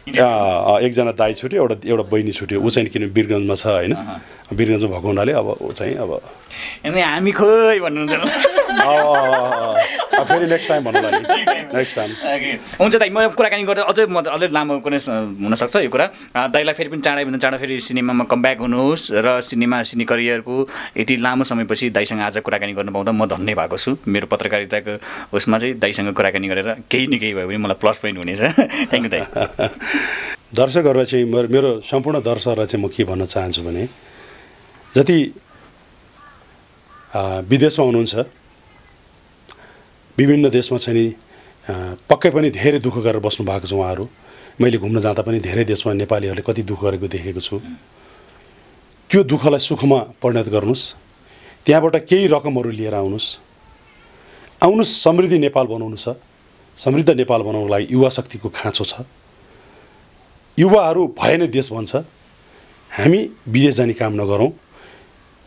एकजना दाइ छुट्यो एउटा एउटा बहिनी छुट्यो उ चाहिँ किन बिरगन्जमा छ हैन बिरगन्जमा भएको हुनाले अब उ चाहिँ अब अनि हामी खोइ भन्नुहुन्छ अ फेरि नेक्स्ट टाइम भन्नु होला नेक्स्ट टाइम हुन्छ दाइ म कुराकानी गर्दा अझै म अझै लामो कुनै हुन सक्छ यो कुरा दाइलाई फेरि पनि चाँडै भन्दा चाँडै फेरि सिनेमामा कमब्याक हुनुहोस् र सिनेमा सिने करियरको यति लामो समयपछि दाइसँग आज कुराकानी गर्न पाउँदा म धन्य भएको छु मेरो पत्रकारिताको उसमा चाहिँ दाइसँग कुराकानी गरेर केही न केही भयो भने मलाई प्लस पोइन्ट हुनेछ थ्याङ्क यू दाइ दर्शकहरूलाई चाहिँ मेरो सम्पूर्ण दर्शकहरूलाई चाहिँ म के भन्न चाहन्छु भने जति विदेशमा हुनुहुन्छ विभिन्न देशमा चाहिँ नि पक्कै पनि धेरै दुःख गरेर बस्नु भएको छ उहाँहरु मैले घुम्न जाँदा पनि धेरै देशमा नेपालीहरुले कति दुःख गरेको देखेको छु त्यो दुःखलाई सुखमा परिणत गर्नुस् त्यहाँबाट केही रकमहरु लिएर आउनुस् आउनुस् समृद्धि नेपाल बनाउनु छ समृद्ध नेपाल बनाउनलाई युवा शक्तिको खाँचो छ युवाहरु भए नै देश बन्छ हामी विदेश जाने काम नगरौं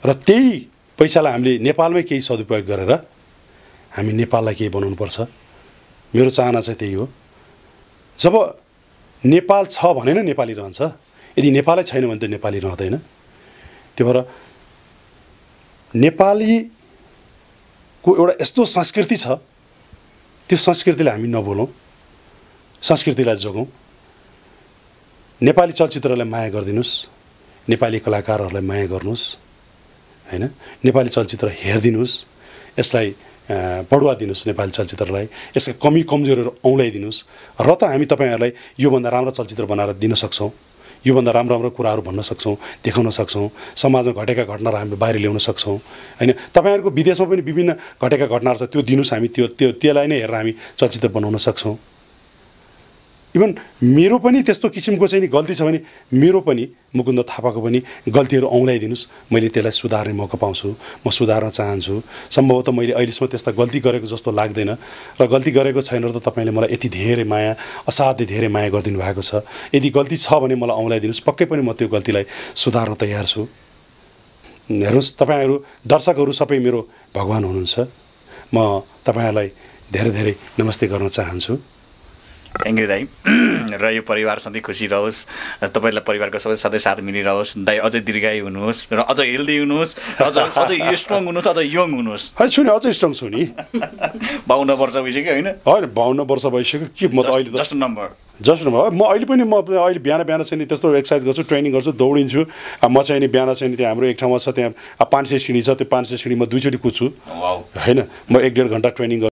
र त्यही पैसालाई हामीले नेपालमै केही सदुपयोग गरेर हामी नेपाललाई के बनाउनु पर्छ मेरो चाहना चाहिँ त्यही हो जब नेपाल छ भने नै नेपाली रहन्छ यदि नेपालै छैन भने त नेपाली रहदैन त्यो भएर नेपाली को एउटा यस्तो संस्कृति छ त्यो संस्कृतिलाई हामी नभुलौं संस्कृतिलाई जोगौं नेपाली चलचित्रलाई माया गर्दिनुस् नेपाली कलाकारहरूलाई माया गर्नुस् हैन नेपाली चलचित्र हेर्दिनुस् यसलाई बढुवा दिनुस् नेपाली चलचित्रलाई यसका कमी कमजोरीहरु औँल्याइदिनुस् र त हामी तपाईहरुलाई यो भन्दा राम्रो चलचित्र बनाएर दिन सक्छौं यो भन्दा राम्रो राम्रो कुराहरु भन्न सक्छौं देखाउन सक्छौं समाजमा घटेका घटनाहरु हामीले बाहिर ल्याउन सक्छौं हैन तपाईहरुको विदेशमा पनि विभिन्न घटेका घटनाहरु छ त्यो दिनुस् हामी त्यो त्यो त्यसलाई नै हेरेर हामी चलचित्र बनाउन सक्छौं इभन मेरो पनि त्यस्तो किसिमको चाहिँ नि गल्ती छ भने मेरो पनि मुकुन्द थापाको पनि गल्तीहरु औँल्याइदिनुस् मैले त्यसलाई सुधार्ने मौका पाउँछु म सुधार्न चाहन्छु सम्भवतः मैले अहिलेसम्म त्यस्ता गल्ती गरेको जस्तो लाग्दैन र गल्ती गरेको छैन र तपाईले मलाई यति धेरै माया असाध्यै धेरै माया गर्दिनु भएको छ यदि गल्ती छ भने मलाई औँल्याइदिनुस् पक्कै पनि म त्यो गल्तीलाई सुधार्न तयार छु हेर्नुस् तपाईहरु दर्शकहरु सबै मेरो भगवान हुनुहुन्छ म तपाईहरुलाई धेरै धेरै नमस्ते गर्न चाहन्छु थ्याङ्क यू दाइ र यो परिवार सधैँ खुसी रहोस् तपाईलाई परिवारको सबै सधैँ साथ मिलिरहोस् दाइ अझै दीर्घायु हुनुहोस् र अझ हेल्दी हुनुहोस् अझ अझै स्ट्रङ हुनुहोस् अझ यङ हुनुहोस् है छु नि अझै स्ट्रङ छु नि बाउन्न वर्ष भइसक्यो होइन होइन बाउन्न वर्ष भइसक्यो के म त अहिले जस्ट नम्बर जस्ट नम्बर म अहिले पनि म अहिले बिहान बिहान चाहिँ नि त्यस्तो एक्सर्साइज गर्छु ट्रेनिङ गर्छु दौडिन्छु म चाहिँ नि बिहान चाहिँ नि त्यहाँ हाम्रो एक ठाउँमा छ त्यहाँ पाँच सय सिँढी छ त्यो पाँच सय सिँढी म दुईचोटी कुद्छु होइन म एक डेढ घन्टा ट्रेनिङ